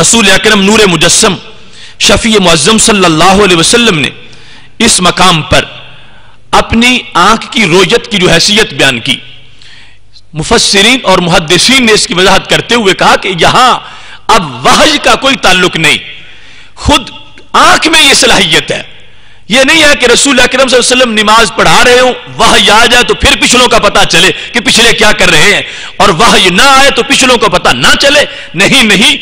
रसूल अकरम नूर मुजस्सम शफी मुअज्जम सल्लल्लाहु अलैहि वसल्लम ने इस मकाम पर अपनी आंख की रोयत की जो हैसियत बयान की। मुफस्सिरीन और मुहद्दिसीन ने इसकी वजाहत करते हुए कहा कि यहां अब वहज का कोई ताल्लुक नहीं, खुद आंख में यह सलाहियत है। यह नहीं है कि रसूल अकरम सल्लल्लाहु अलैहि वसल्लम नमाज पढ़ा रहे हो, वहय आ जाए तो फिर पिछलों का पता चले कि पिछले क्या कर रहे हैं और वहय ना आए तो पिछलों का पता ना चले। नहीं नहीं,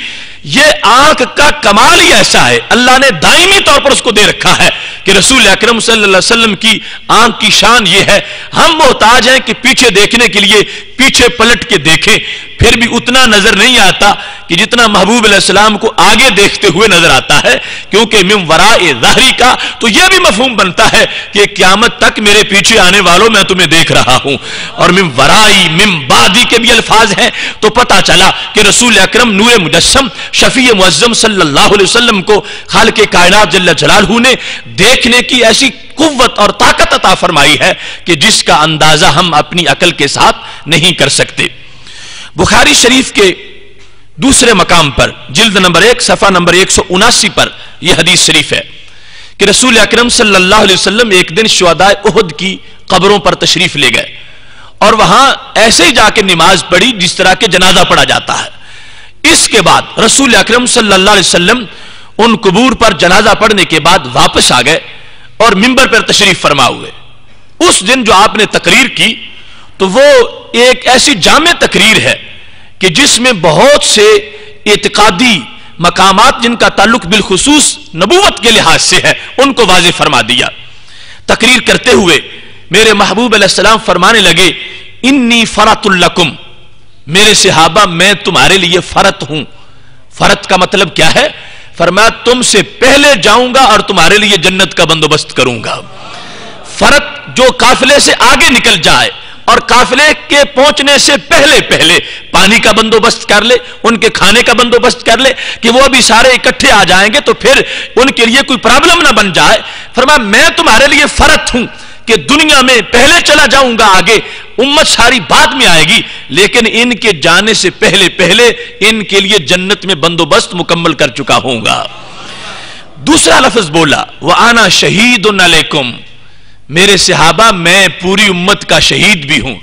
ये आंख का कमाल ही ऐसा है, अल्लाह ने दायमी तौर पर उसको दे रखा है कि रसूल अकरम सल्लल्लाहु अलैहि वसल्लम की आंख की शान ये है। हम मोहताज हैं कि पीछे देखने के लिए पीछे पलट के देखें, फिर भी उतना नजर नहीं आता कि जितना महबूब अलैहिस्सलाम को आगे देखते हुए नजर आता है, क्योंकि मिन वराए ज़हरी का तो यह भी मफहूम बनता है कि क़यामत तक मेरे पीछे आने वालों मैं तुम्हें देख रहा हूं। और मिन वराई मिन बादी के भी अल्फाज हैं, तो पता चला कि रसूल अकरम नूर मुजस्सम शफी मुअज्जम सल्लल्लाहो अलैहि वसल्लम को खालिक़ कायनात जल्ल जलालहू ने देखने की ऐसी कुव्वत और ताकत अता फरमाई है कि जिसका अंदाजा हम अपनी अकल के साथ नहीं कर सकते। बुखारी शरीफ के दूसरे मकाम पर जिल्द नंबर 1 सफा नंबर 179 पर यह हदीस शरीफ है कि रसूल अकरम सल्लल्लाहु अलैहि वसल्लम एक दिन शुहदाए उहद की कब्रों पर तशरीफ ले गए और वहां ऐसे ही जाके नमाज पढ़ी जिस तरह के जनाजा पढ़ा जाता है। इसके बाद रसूल अकरम सल्लल्लाहु अलैहि वसल्लम उन कुबूर पर जनाजा पढ़ने के बाद वापस आ गए और मिंबर पर तशरीफ फरमा हुए। उस दिन जो आपने तकरीर की तो वो एक ऐसी जामे तकरीर है कि जिसमें बहुत से एतकादी मकामात जिनका ताल्लुक बिलखुसूस नबूवत के लिहाज से है उनको वाजे फरमा दिया। तकरीर करते हुए मेरे महबूब अलैहिस्सलाम फरमाने लगे, इन्नी फरतुल्लकुम, मेरे सहाबा मैं तुम्हारे लिए फरत हूं। फरत का मतलब क्या है? फरमाया तुमसे पहले जाऊंगा और तुम्हारे लिए जन्नत का बंदोबस्त करूंगा। फरत जो काफिले से आगे निकल जाए और काफिले के पहुंचने से पहले पहले पानी का बंदोबस्त कर ले, उनके खाने का बंदोबस्त कर ले कि वो अभी सारे इकट्ठे आ जाएंगे तो फिर उनके लिए कोई प्रॉब्लम ना बन जाए। फरमाया मैं तुम्हारे लिए फरत हूं कि दुनिया में पहले चला जाऊंगा, आगे उम्मत सारी बाद में आएगी, लेकिन इनके जाने से पहले पहले इनके लिए जन्नत में बंदोबस्त मुकम्मल कर चुका होऊंगा। दूसरा लफ्ज बोला, वह आना शहीदुन अलैकुम, मेरे सहाबा मैं पूरी उम्मत का शहीद भी हूं।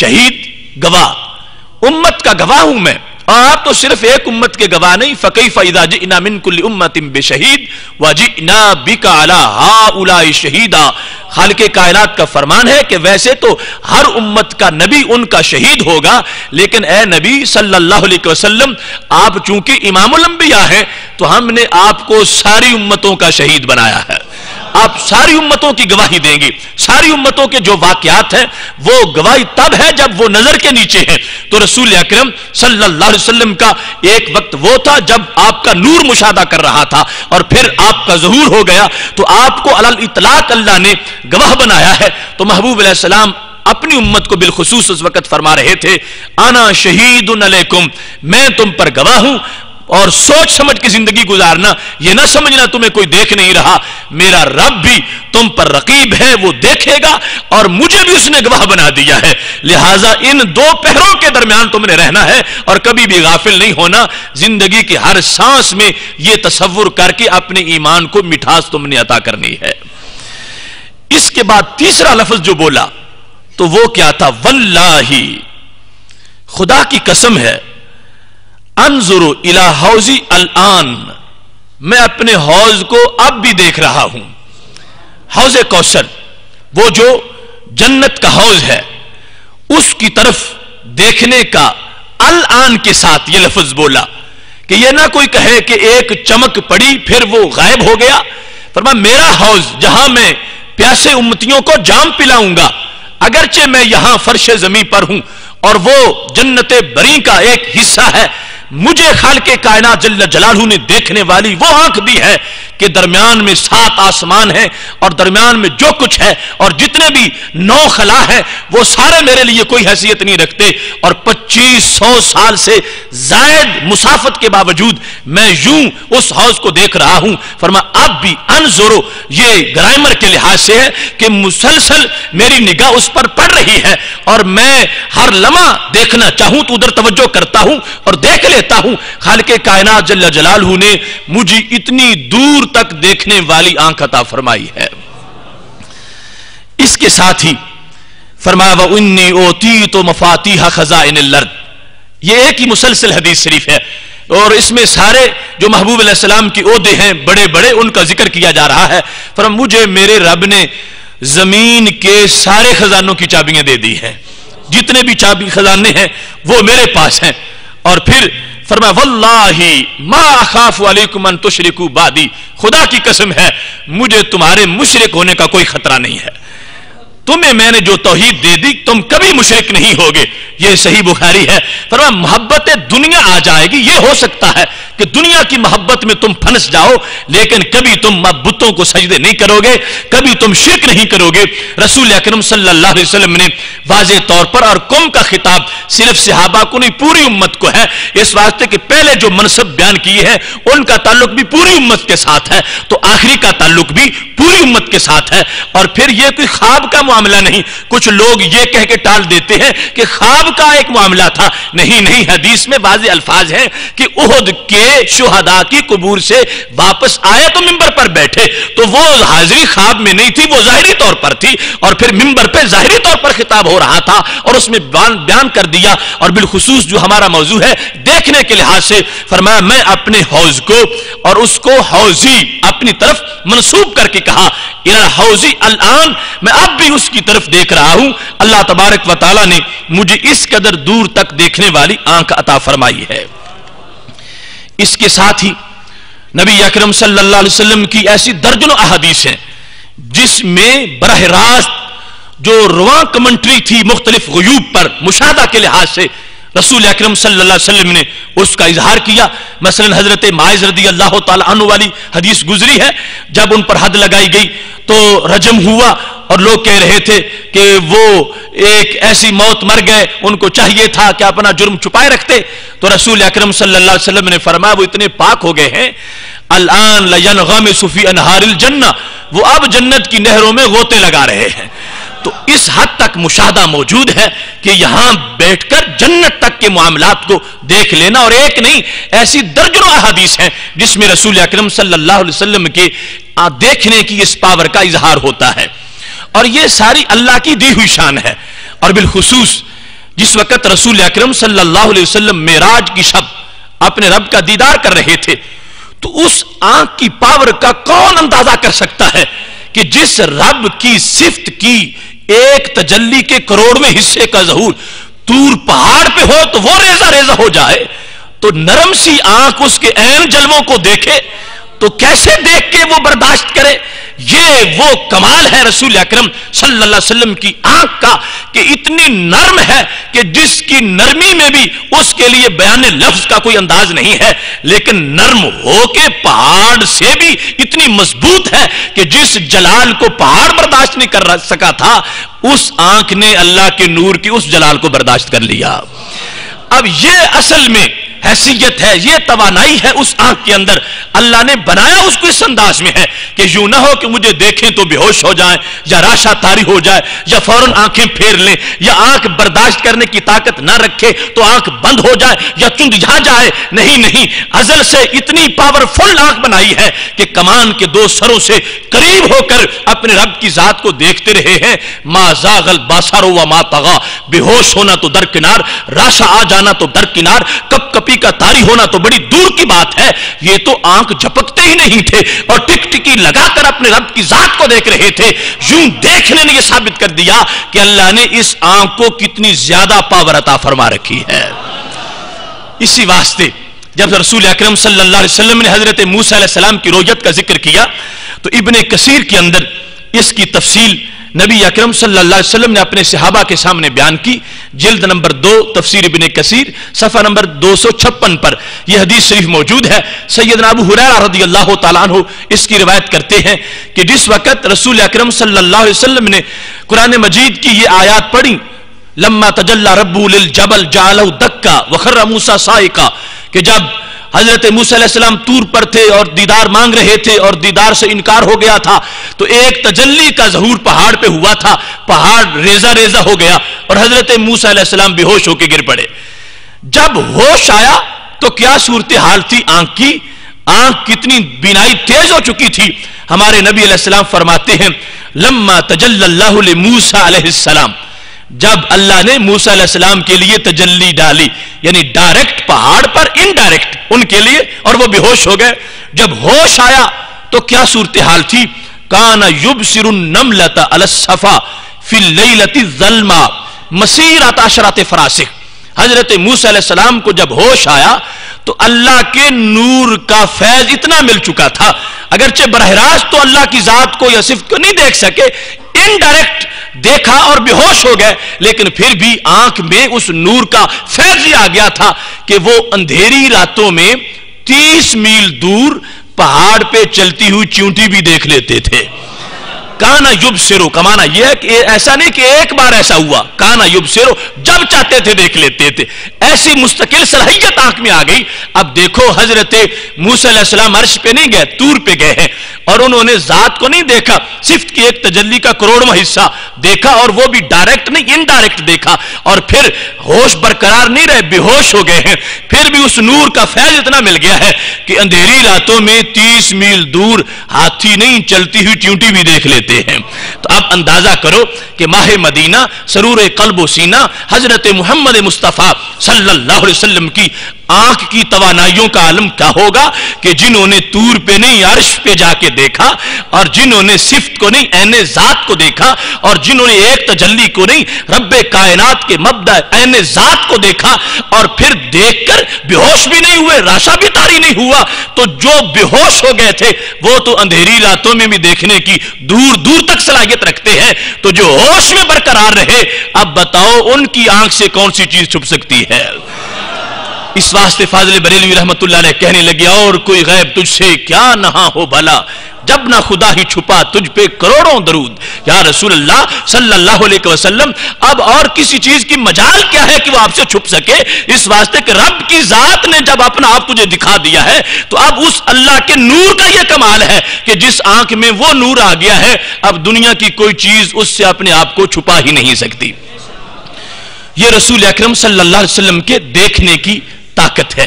शहीद गवाह, उम्मत का गवाह हूं मैं, और आप तो सिर्फ एक उम्मत के गवाह नहीं, फकैफ़ इज़ा जि'ना मिन कुल्लि उम्मतिन बिशहीद व जि'ना बिका अला हाउलाए शहीदा। खालिक़े कायनात का फरमान है कि वैसे तो हर उम्मत का नबी उनका शहीद होगा, लेकिन ए नबी सल्लल्लाहु अलैहि वसल्लम आप चूंकि इमामुल अंबिया हैं तो हमने आपको सारी उम्मतों का शहीद बनाया है, आप सारी उम्मतों की गवाही देंगे। सारी उम्मतों के जो वाकयात हैं वो गवाही तब है जब वो नजर के नीचे हैं। तो रसूल अकरम सल्लल्लाहु अलैहि वसल्लम का एक वक्त वो था जब आपका नूर मुशादा कर रहा था और फिर आपका ज़हूर हो गया, तो आपको अलल इतलाक अल्लाह ने गवाह बनाया है। तो महबूब अलैहि सलाम अपनी उम्मत को बिलखुसूस उस वक्त फरमा रहे थे, आना शहीदुन अलैकुम, मैं तुम पर गवाह हूं, और सोच समझ के जिंदगी गुजारना, यह ना समझना तुम्हें कोई देख नहीं रहा, मेरा रब भी तुम पर रकीब है, वो देखेगा और मुझे भी उसने गवाह बना दिया है। लिहाजा इन दो पहरों के दरमियान तुमने रहना है और कभी भी गाफिल नहीं होना। जिंदगी की हर सांस में यह तसव्वुर करके अपने ईमान को मिठास तुमने अता करनी है। इसके बाद तीसरा लफ्ज जो बोला तो वो क्या था? वल्लाही, खुदा की कसम है, अंजुरु इला हौजी अलान, मैं अपने हौज को अब भी देख रहा हूं। हौजे कौसर, वो जो जन्नत का हौज है, उसकी तरफ देखने का अलान के साथ ये लफ्ज बोला कि ये ना कोई कहे कि एक चमक पड़ी फिर वो गायब हो गया। फरमाया मेरा हौज जहां मैं प्यासे उम्मतियों को जाम पिलाऊंगा, अगरचे मैं यहां फर्श जमी पर हूं और वो जन्नत बरी का एक हिस्सा है। मुझे खालिक़े कायनात जल्ल जलालहू ने देखने वाली वो आंख दी है कि दरमियान में 7 आसमान है और दरमियान में जो कुछ है और जितने भी 9 खला है वो सारे मेरे लिए कोई हैसियत नहीं रखते। और 2500 साल से जायद मुसाफत के बावजूद मैं यूं उस हौज को देख रहा हूं। फरमाया अब भी अनज़ुरो, ये ग्रामर के लिहाज से है कि मुसलसल मेरी निगाह उस पर पड़ रही है और मैं हर लम्हा देखना चाहूं तो उधर तवज्जो करता हूं और देख लेता हूं। खालिक़े कायनात जल्ल जलालहू ने मुझे इतनी दूर तक देखने वाली आंख अता फरमाई है। इसके साथ ही फरमाया व इन्नी ओतीतु मफातीह खज़ाइनिल अर्द, ये एक ही मुसलसल हदीस शरीफ है और इसमें सारे जो महबूब अलैहिस्सलाम की ओहदे हैं बड़े बड़े, उनका जिक्र किया जा रहा है। फरमाया मुझे मेरे रब ने जमीन के सारे खजानों की चाबियां दे दी हैं, जितने भी चाबी खजाने हैं वो मेरे पास हैं। और फिर फरमाया वल्लाही मा अखाफु अलैकुम अन तुशरिकू बादी, खुदा की कसम है मुझे तुम्हारे मुशरिक होने का कोई खतरा नहीं है, तुम्हें मैंने जो तौहीद दे दी तुम कभी मुशरिक नहीं होगे। ये सही बुखारी है। फरमाया मोहब्बत दुनिया आ जाएगी, ये हो सकता है कि दुनिया की मोहब्बत में तुम फंस जाओ, लेकिन कभी तुम बुतों को सजदे नहीं करोगे, कभी तुम शिर्क नहीं करोगे। रसूल अकरम सल्लल्लाहु अलैहि वसल्लम ने वाज़ेह तौर पर, और कौम का खिताब सिर्फ सहाबा को नहीं पूरी उम्मत को है, इस वास्ते कि पहले जो मनसब बयान किए हैं उनका ताल्लुक भी पूरी उम्मत के साथ है तो आखिरी का ताल्लुक भी पूरी उम्मत के साथ है। और फिर यह कोई ख्वाब का मामला नहीं, कुछ लोग यह कह के टाल देते हैं कि ख्वाब का एक मामला था। नहीं नहीं, हदीस में वाज़ेह अल्फाज हैं कि उहद के शुहदा की कबूर से वापस आए तो मिंबर पर बैठे, तो वो हाजिरी ख्वाब में नहीं थी, वो जाहिरी तौर पर थी। और फिर मिंबर पे जाहिरी तौर पर खिताब हो रहा था और उसमें बयान कर दिया। और बिलखुसूस जो हमारा मौजू है देखने के लिहाज से फरमाया मैं अपने हौज को और उसको हौजी अपनी तरफ मनसूब करके कहा इला हौजी अलान, मैं अब भी उसकी तरफ देख रहा हूं। अल्लाह तबारक व तआला ने मुझे इस कदर दूर तक देखने वाली आंख अता फरमाई है। इसके साथ ही नबी अकरम सल्लल्लाहु अलैहि वसल्लम की ऐसी दर्जनों अहादीस हैं जिसमें बरह रास्त जो रुवा कमेंट्री थी मुख्तलिफ गुयूब पर मुशाहदा के लिहाज से रसूल अकरम सल्लल्लाहु अलैहि वसल्लम ने उसका इजहार किया। मसलन हजरत माइज़ रदियल्लाहु ताला अन्हु वाली हदीस गुजरी है, जब उन पर हद लगाई गई तो रजम हुआ और लोग कह रहे थे कि वो एक ऐसी मौत मर गए, उनको चाहिए था कि अपना जुर्म छुपाए रखते। तो रसूल अकरम सल्लल्लाहु अलैहि वसल्लम ने फरमाया वो इतने पाक हो गए हैं अलान लयनगमिसु फी अनहारिल जन्ना, वो अब जन्नत की नहरों में गोते लगा रहे हैं। तो इस हद तक मुशाहदा मौजूद है कि यहां बैठकर जन्नत तक के मामलात को देख लेना। और एक नहीं, ऐसी दर्जनों अहादीस हैं जिसमें रसूल अकरम सल्लल्लाहु अलैहि वसल्लम के देखने की इस पावर का इजहार होता है। और ये सारी अल्लाह की दी हुई शान है। और बिलखुसूस जिस वक्त रसूल अकरम सल्लल्लाहु अलैहि वसल्लम मेराज की शब अपने रब का दीदार कर रहे थे, तो उस आंख की पावर का कौन अंदाजा कर सकता है कि जिस रब की सिफ्त की एक तजल्ली के करोड़वें हिस्से का जहूर तूर पहाड़ पे हो तो वो रेजा रेजा हो जाए, तो नरम सी आंख उसके ऐन जलवों को देखे तो कैसे देख के वो बर्दाश्त करे। ये वो कमाल है रसूल अकरम सल्लल्लाहु अलैहि वसल्लम की आंख का कि इतनी नर्म है कि जिसकी नरमी में भी उसके लिए बयान लफ्ज का कोई अंदाज नहीं है, लेकिन नर्म होके पहाड़ से भी इतनी मजबूत है कि जिस जलाल को पहाड़ बर्दाश्त नहीं कर सका था उस आंख ने अल्लाह के नूर की उस जलाल को बर्दाश्त कर लिया। अब यह असल में हैसियत है, यह तवानाई है उस आंख के अंदर। अल्लाह ने बनाया उसको इस अंदाज में है कि यूं ना हो कि मुझे देखें तो बेहोश हो जाए या राशा तारी हो जाए या फौरन आंखें फेर लें या आंख बर्दाश्त करने की ताकत ना रखे तो आंख बंद हो जाए या चुंधिया जाए। नहीं नहीं, अजल से इतनी पावरफुल आंख बनाई है कि कमान के दो सरों से करीब होकर अपने रब की जात को देखते रहे हैं। मा ज़ाग़ल बसर व मा तग़ा, बेहोश होना तो दरकिनार, राशा आ जाना तो दरकिनार, कपकपी का तारी होना तो बड़ी दूर की बात है। ये तो आंख झपकते ही नहीं थे और टिकटिकी लगाकर अपने रब की जात को देख रहे थे। यूं देखने ने ये साबित कर दिया कि अल्लाह ने इस आंख को कितनी ज्यादा पावर अता फरमा रखी है। इसी वास्ते जब रसूल अकरम सल्लल्लाहु अलैहि वसल्लम ने हजरत मूसा अलैहि सलाम की रोयत का जिक्र किया तो इब्ने कसीर के अंदर इसकी तफसील नबी अकरम सल्लल्लाहु अलैहि वसल्लम ने अपने सहाबा के सामने बयान की। जिल्द नंबर 2 तफसीर इब्ने कसीर सफा नंबर 256 पर यह हदीस शरीफ मौजूद है। सैयदना अबू हुरैरा रदियल्लाहु ताला अन्हु इसकी रिवायत करते हैं कि जिस वक्त रसूल अकरम सल्लल्लाहु अलैहि वसल्लम ने कुरान मजीद की ये आयत पढ़ी, लम्मा तजल्ला रब्बू लिल जबल जअलहू दक्का व खर्रा मूसा साइका, कि जब हजरत मूसा अलैहि सलाम तूर पर थे और दीदार मांग रहे थे और दीदार से इनकार हो गया था तो एक तजल्ली का जहूर पहाड़ पे हुआ था, पहाड़ रेजा रेजा हो गया और हजरत मूसा अलैहि सलाम बेहोश होकर गिर पड़े। जब होश आया तो क्या सूरत हाल थी आंख की, आंख कितनी बिनाई तेज हो चुकी थी। हमारे नबी अलैहि सलाम फरमाते हैं, लम्मा तजल्लल्लाहु लिमूसा अलैहि सलाम, जब अल्लाह ने मूसा अलैहि सलाम के लिए तजल्ली डाली, यानी डायरेक्ट पहाड़ पर इनडायरेक्ट उनके लिए, और वो बेहोश हो गए। जब होश आया तो क्या सूरत हाल थी, काना युबसिरु नमलता अलस्सफा फिल लैलति ज़ल्मा मसीरत अशरत फरासिक। हजरत मूसा अलैहि सलाम को जब होश आया तो अल्लाह के नूर का फैज इतना मिल चुका था, अगरचे बरह रास्त तो अल्लाह की जात को या सिफ्त को नहीं देख सके, इनडायरेक्ट देखा और बेहोश हो गए, लेकिन फिर भी आंख में उस नूर का फैज आ गया था कि वो अंधेरी रातों में 30 मील दूर पहाड़ पे चलती हुई चींटी भी देख लेते थे। काना युबसिरो का माना यह है कि ऐसा नहीं कि एक बार ऐसा हुआ, काना युबसिरो जब चाहते थे देख लेते थे, ऐसी मुस्तकिल सलाहियत आंख में आ गई। अब देखो हजरत मूसा अलैहि सलाम अर्श पे नहीं गए, तूर पे गए हैं और उन्होंने जात को नहीं देखा, सिर्फ की एक तजल्ली का करोड़वां हिस्सा देखा और वो भी डायरेक्ट नहीं इनडायरेक्ट देखा, और फिर होश बरकरार नहीं रहे, बेहोश हो गए हैं। फिर भी उस नूर का फैज इतना मिल गया है कि अंधेरी रातों में 30 मील दूर हाथी नहीं चलती हुई चींटी भी देख लेते हैं। तो आप अंदाजा करो कि माह मदीना सरूर कल्ब सीना हजरत मोहम्मद मुस्तफ़ा सल्लल्लाहु अलैहि वसल्लम की आंख की तवानाइयों का आलम क्या होगा कि जिन्होंने तूर पे नहीं अर्श पे जाके देखा और जिन्होंने सिफ्त को नहीं ऐने जात को देखा और जिन्होंने एक तजल्ली को नहीं रब्बे कायनात के मब्दा ऐने जात को देखा और फिर देखकर बेहोश भी नहीं हुए, राशा भी तारी नहीं हुआ, तो जो बेहोश हो गए थे वो तो अंधेरी रातों में भी देखने की दूर दूर तक सलाहियत रखते हैं, तो जो होश में बरकरार रहे, अब बताओ उनकी आंख से कौन सी चीज छुप सकती है। इस वास्ते फाजिल बरेलवी रहमतुल्लाह अलैह कहने लगे, और कोई गैब तुझसे क्या नहा हो भला, जब ना खुदा ही छुपा तुझ पे करोड़ों दरूद या रसूल अल्लाह सल्लल्लाहु अलैहि वसल्लम। अब और किसी चीज की मजाल क्या है कि वो आपसे छुप सके, इस वास्ते कि रब की जात ने जब अपना आप तुझे दिखा दिया है तो अब उस अल्लाह के नूर का ये कमाल है कि जिस आंख में वो नूर आ गया है अब दुनिया की कोई चीज उससे अपने आप को छुपा ही नहीं सकती। ये रसूल अकरम सल्लल्लाहु अलैहि वसल्लम के देखने की ताकत है,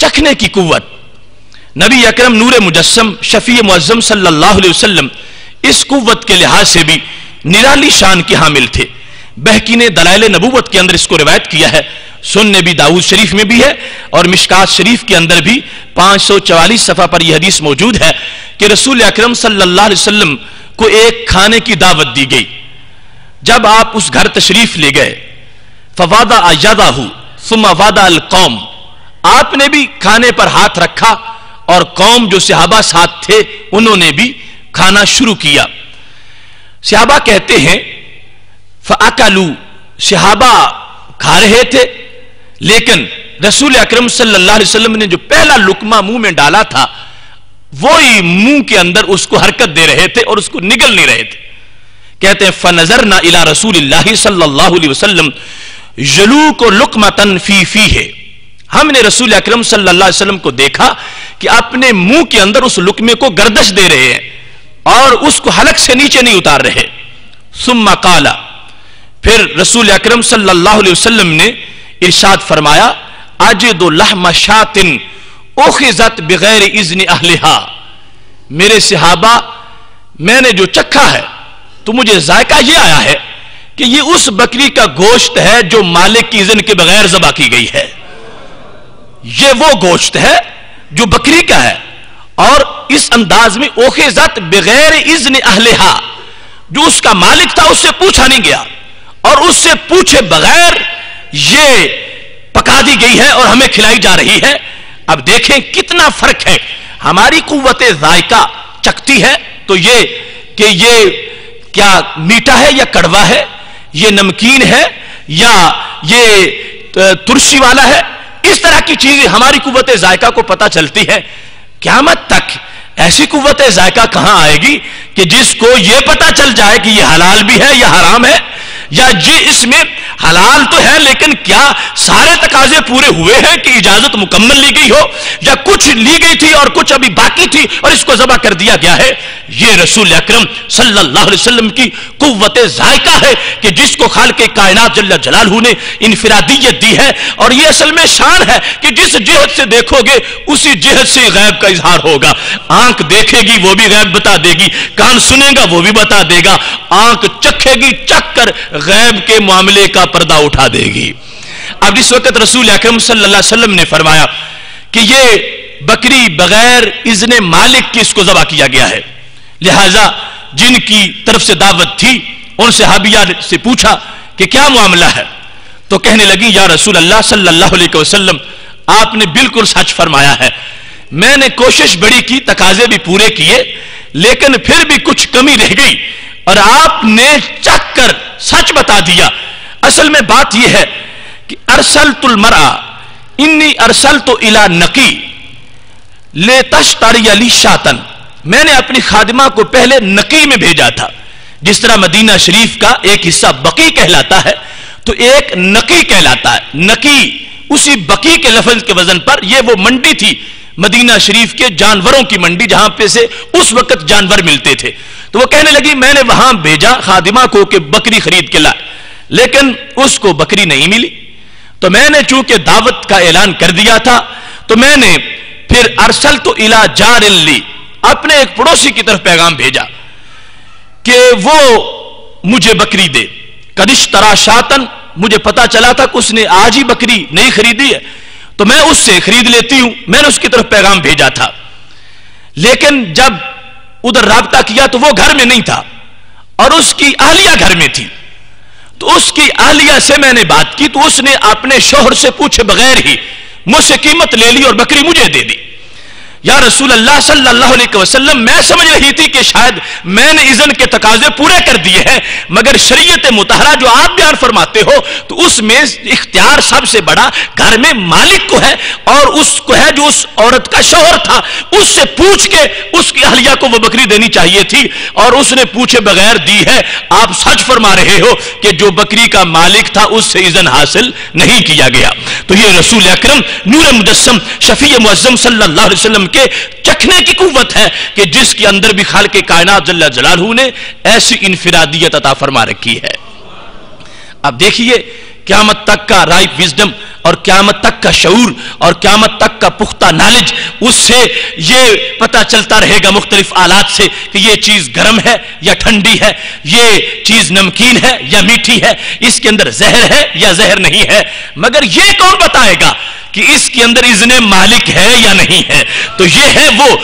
चखने की कुव्वत। नबी अकरम नूर मुजस्सम शफी मुअज्जम सल्लल्लाहु अलैहि वसल्लम इस कुव्वत के लिहाज से भी निराली शान के हामिल थे। बहकीने दलाइल नबूवत के अंदर इसको रिवायत किया है, सुन नबी दाऊद शरीफ में भी है और मिशकात शरीफ के अंदर भी 544 सफा पर यह हदीस मौजूद है कि रसूल अकरम सल्लल्लाहु अलैहि वसल्लम को एक खाने की दावत दी गई। जब आप उस घर तशरीफ ले गए, फवादा आजादा हु सुम्मा वादा अल कौम, आपने भी खाने पर हाथ रखा और कौम जो सहाबा साथ थे उन्होंने भी खाना शुरू किया। सहाबा कहते हैं फ़अकलू, सहाबा खा रहे थे लेकिन रसूल अकरम सल्लल्लाहु अलैहि वसल्लम ने जो पहला लुकमा मुंह में डाला था वो ही मुंह के अंदर उसको हरकत दे रहे थे और उसको निगल नहीं रहे थे। कहते हैं फनजरना इला रसूलिल्लाह सल्लल्लाहु अलैहि वसल्लम यलूकु लुकमतन फी फी है, हमने रसूल अकरम सल्लल्लाहु अलैहि वसल्लम को देखा कि अपने मुंह के अंदर उस लुकमे को गर्दश दे रहे हैं और उसको हलक से नीचे नहीं उतार रहे। सुम्मा काला, फिर रसूल अकरम सल्लल्लाहु अलैहि वसल्लम ने इरशाद फरमाया अजिदु लहमा शातिन उखिजत बगैर इज़्न अहलिहा, मेरे सहाबा मैंने जो चखा है तो मुझे जायका यह आया है कि ये उस बकरी का गोश्त है जो मालिक की इज़्न के बगैर ज़बा की गई है। ये वो गोश्त है जो बकरी का है और इस अंदाज में ओखेजत बगैर इज़्न अहलिहा, जो उसका मालिक था उससे पूछा नहीं गया और उससे पूछे बगैर ये पका दी गई है और हमें खिलाई जा रही है। अब देखें कितना फर्क है, हमारी कुव्वत जायका चखती है तो ये कि ये क्या मीठा है या कड़वा है, ये नमकीन है या ये तुरशी वाला है, इस तरह की चीज हमारी कुव्वत जायका को पता चलती है। क़यामत तक ऐसी कुव्वत जायका कहां आएगी कि जिसको यह पता चल जाए कि यह हलाल भी है या हराम है, या ये इसमें हलाल तो है लेकिन क्या सारे तकाजे पूरे हुए हैं कि इजाजत मुकम्मल ली गई हो या कुछ ली गई थी और कुछ अभी बाकी थी और इसको जबा कर दिया गया है। ये रसूल अकरम सल्लल्लाहु अलैहि वसल्लम की कुव्वत जायका है कि जिसको खालिक कायनात जल्ल जलालहू ने इनफिरादियत दी है और ये असल में शान है कि जिस जहत से देखोगे उसी जहत से गैब का इजहार होगा। आंख देखेगी वो भी गैब बता देगी, कान सुनेगा वो भी बता देगा, आंख चखेगी चख कर गैब के मामले का पर्दा उठा देगी। अब इस वक्त रसूल अकरम सल्लल्लाहु अलैहि वसल्लम ने फरमाया कि ये बकरी बगैर इज़्न मालिक की इसको ज़बा किया गया है। लिहाजा जिनकी तरफ से दावत थी उन सहाबिया से पूछा कि क्या मामला है, तो कहने लगी या रसूल अल्लाह सल्लल्लाहु अलैहि वसल्लम आपने बिल्कुल सच फरमाया है, मैंने कोशिश बड़ी की, तकाजे भी पूरे किए लेकिन फिर भी कुछ कमी रह गई और आपने चख कर सच बता दिया। असल में बात यह है कि अरसलतुल मरआ इन्नी अरसलतु इला नकी ले तश्तरी अली शातन, मैंने अपनी खादिमा को पहले नकी में भेजा था। जिस तरह मदीना शरीफ का एक हिस्सा बकी कहलाता है तो एक नकी कहलाता है। नकी उसी बकी के लफ्ज के वजन पर, यह वो मंडी थी मदीना शरीफ के जानवरों की मंडी जहां पे से उस वक्त जानवर मिलते थे। तो वो कहने लगी मैंने वहां भेजा खादिमा को कि बकरी खरीद के लाए, लेकिन उसको बकरी नहीं मिली। तो मैंने चूंकि दावत का ऐलान कर दिया था तो मैंने फिर अरसल तो इला जारिन ली, अपने एक पड़ोसी की तरफ पैगाम भेजा कि वो मुझे बकरी दे। कदिश्तरा शातन, मुझे पता चला था कि उसने आज ही बकरी नहीं खरीदी है तो मैं उससे खरीद लेती हूं, मैंने उसकी तरफ पैगाम भेजा था। लेकिन जब उधर राबता किया तो वो घर में नहीं था और उसकी आहलिया घर में थी, तो उसकी आहलिया से मैंने बात की तो उसने अपने शोहर से पूछे बगैर ही मुझसे कीमत ले ली और बकरी मुझे दे दी। या रसूल अल्लाह सल्लल्लाहु अलैहि वसल्लम, मैं समझ रही थी कि शायद मैंने इज़्न के तकाजे पूरे कर दिए हैं, मगर शरीयत मुतहरा जो आप बयान फरमाते हो तो उसमें इख्तियार सबसे बड़ा घर में मालिक को है और उसको है जो उस औरत का शोहर था, उससे पूछ के उसकी अहलिया को वो बकरी देनी चाहिए थी और उसने पूछे बगैर दी है। आप सच फरमा रहे हो कि जो बकरी का मालिक था उससे इज़्न हासिल नहीं किया गया। तो ये रसूल अकरम नूर मुजस्सम शफीए मुअज्जम सल्लल्लाहु अलैहि वसल्लम के चखने की कुव्वत है कि जिसके अंदर भी खालिक कायनात जल्ल जलालहू ने ऐसी इनफिरादियत अता फरमा रखी है। अब देखिए क़यामत तक का राइप विजडम और क़यामत तक का शऊर और क़यामत तक का पुख्ता नॉलेज, उससे ये पता चलता रहेगा मुख्तलिफ आलात से कि ये चीज़ गर्म है या ठंडी है, ये चीज़ नमकीन है या मीठी है, इसके अंदर जहर है या जहर नहीं है। मगर ये कौन बताएगा कि इसके अंदर इज़्ने मालिक है या नहीं है। तो यह है वो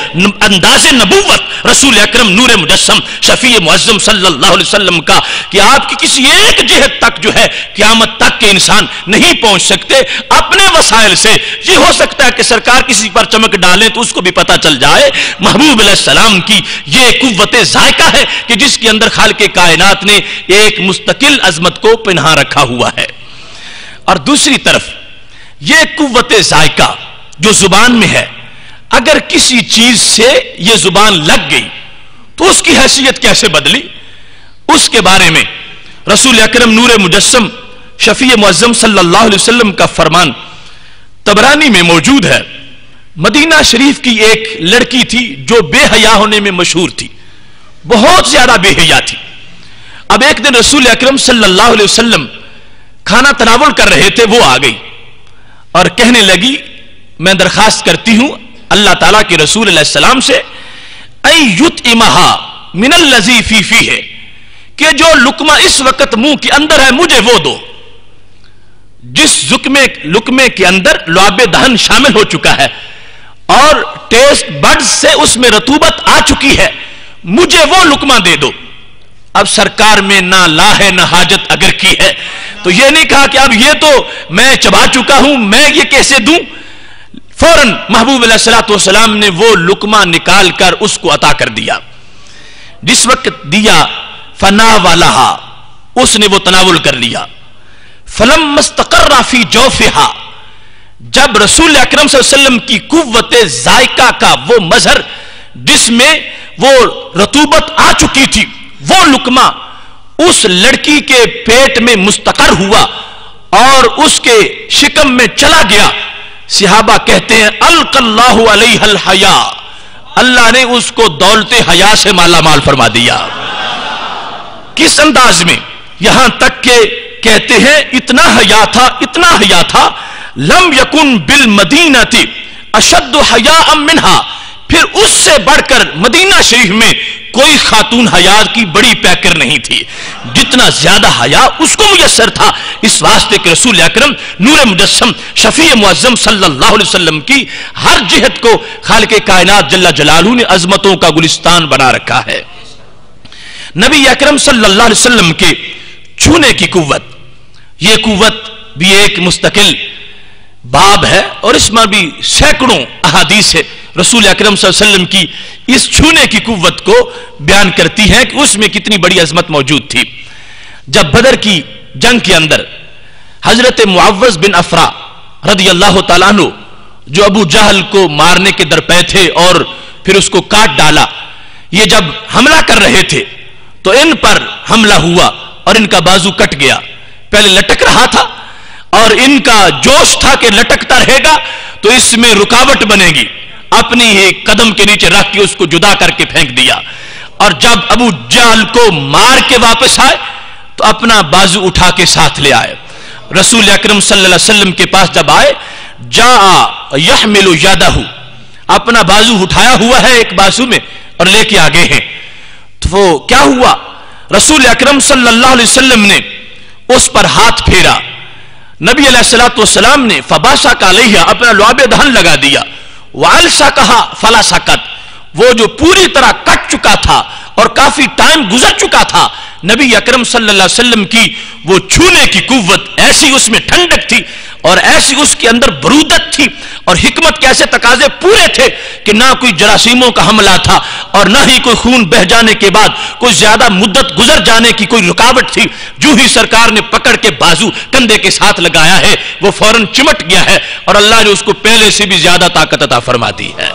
अंदाज़े नबुव्वत रसूल अकरम नूर मुजस्सम शफी मुअज़्ज़म सल्लल्लाहु अलैहि वसल्लम का कि आपकी किसी एक जहत तक जो है क़यामत तक के इंसान नहीं पहुंच सकते अपने वसाइल से। ये हो सकता है कि सरकार किसी पर चमक डालें तो उसको भी पता चल जाए। महबूब अलैहिस्सलाम की यह कुव्वत जायका है कि जिसके अंदर खालिक़े कायनात ने एक मुस्तकिल अजमत को पिन्हा रखा हुआ है। और दूसरी तरफ यह कुव्वत जायका जो जुबान में है, अगर किसी चीज से यह जुबान लग गई तो उसकी हैसियत कैसे बदली, उसके बारे में रसूल अकरम नूर मुजस्सम शफी मुअज़्ज़म सल्लल्लाहु अलैहि वसल्लम का फरमान तबरानी में मौजूद है। मदीना शरीफ की एक लड़की थी जो बेहया होने में मशहूर थी, बहुत ज्यादा बेहया थी। अब एक दिन रसूल अकरम सल्लल्लाहु अलैहि वसल्लम खाना तनावल कर रहे थे, वो आ गई और कहने लगी, मैं दरखास्त करती हूं अल्लाह ताला के रसूल अलैहिस्सलाम से मिनल्लज़ी फीफी है कि जो लुकमा इस वक्त मुंह के अंदर है मुझे वो दो। जिस लुकमे के अंदर लुआबे दहन शामिल हो चुका है और टेस्ट बड्स से उसमें रतूबत आ चुकी है, मुझे वो लुकमा दे दो। अब सरकार में ना ला है ना हाजत अगर की है, तो यह नहीं कहा कि अब ये तो मैं चबा चुका हूं, मैं ये कैसे दूं। फौरन महबूब अलैहिस्सलाम ने वो लुकमा निकाल कर उसको अता कर दिया। जिस वक्त दिया फना वाला, उसने वो तनावुल कर लिया। फलम मस्तकर्रा फी जौफिहा, जब रसूल अकरम सल्लल्लाहु अलैहि वसल्लम की कुव्वते जायका का वो मजहर जिसमें वो रतूबत आ चुकी थी, वो लुकमा उस लड़की के पेट में मुस्तकर हुआ और उसके शिकम में चला गया। सिहाबा कहते हैं अलकल्लाहु अलैहल हया, अल्लाह ने उसको दौलते हया से माला माल फरमा दिया। किस अंदाज में, यहां तक के कहते हैं इतना हया था, इतना हया था लम यकुन बिल मदीनती अशद हया मिनहा, फिर उससे बढ़कर मदीना शरीफ में कोई खातून हया की बड़ी पैकर नहीं थी। जितना ज्यादा हया उसको मुयसर था, इस वास्ते के रसूल अकरम नूर मुजस्सम शफी मुअज़्ज़म सल्लल्लाहु अलैहि वसल्लम की हर जिहत को खालिक़े कायनात जल्ला जलालहू ने अजमतों का गुलिस्तान बना रखा है। नबी अकरम सल्लल्लाहु अलैहि वसल्लम के छूने की कुव्वत, यह कुव्वत भी एक मुस्तकिल बाब है और इसमें भी सैकड़ों अहादीस है रसूल अकरम सल्लल्लाहु अलैहि वसल्लम की इस छूने की कुव्वत को बयान करती है कि उसमें कितनी बड़ी अजमत मौजूद थी। जब बदर की जंग के अंदर हजरत मुअव्वज बिन अफरा रदियल्लाहु ताला अन्हु, जो अबू जहल को मारने के दरपे थे और फिर उसको काट डाला, ये जब हमला कर रहे थे तो इन पर हमला हुआ और इनका बाजू कट गया। पहले लटक रहा था और इनका जोश था कि लटकता रहेगा तो इसमें रुकावट बनेगी, अपनी ही कदम के नीचे रख के उसको जुदा करके फेंक दिया। और जब अबू जहल को मार के वापस आए तो अपना बाजू उठा के साथ ले आए। रसूल अकरम सल्लल्लाहु अलैहि वसल्लम के पास जब आए, जा यहमिलु यदहु, अपना बाजू उठाया हुआ है एक बाजू में और लेके आगे हैं। तो वो क्या हुआ, रसूल अकरम सल्लल्लाहु अलैहि वसल्लम ने उस पर हाथ फेरा, नबी अलैहिस्सलातु वस्सलाम ने फबासा का अलैहा, अपना लुआबे दहन लगा दिया। वालसा कहा फलासकत, वो जो पूरी तरह कट चुका था और काफी टाइम गुजर चुका था, नबी अकरम सल्लल्लाहु अलैहि वसल्लम की वो छूने की कुव्वत ऐसी उसमें ठंडक थी और ऐसी उसके अंदर बरूदत थी और हिकमत कैसे तकाजे पूरे थे कि ना कोई जरासीमों का हमला था और ना ही कोई खून बह जाने के बाद कोई ज्यादा मुद्दत गुजर जाने की कोई रुकावट थी। जो ही सरकार ने पकड़ के बाजू कंधे के साथ लगाया है वो फौरन चिमट गया है और अल्लाह ने उसको पहले से भी ज्यादा ताकत अता फरमा दी है।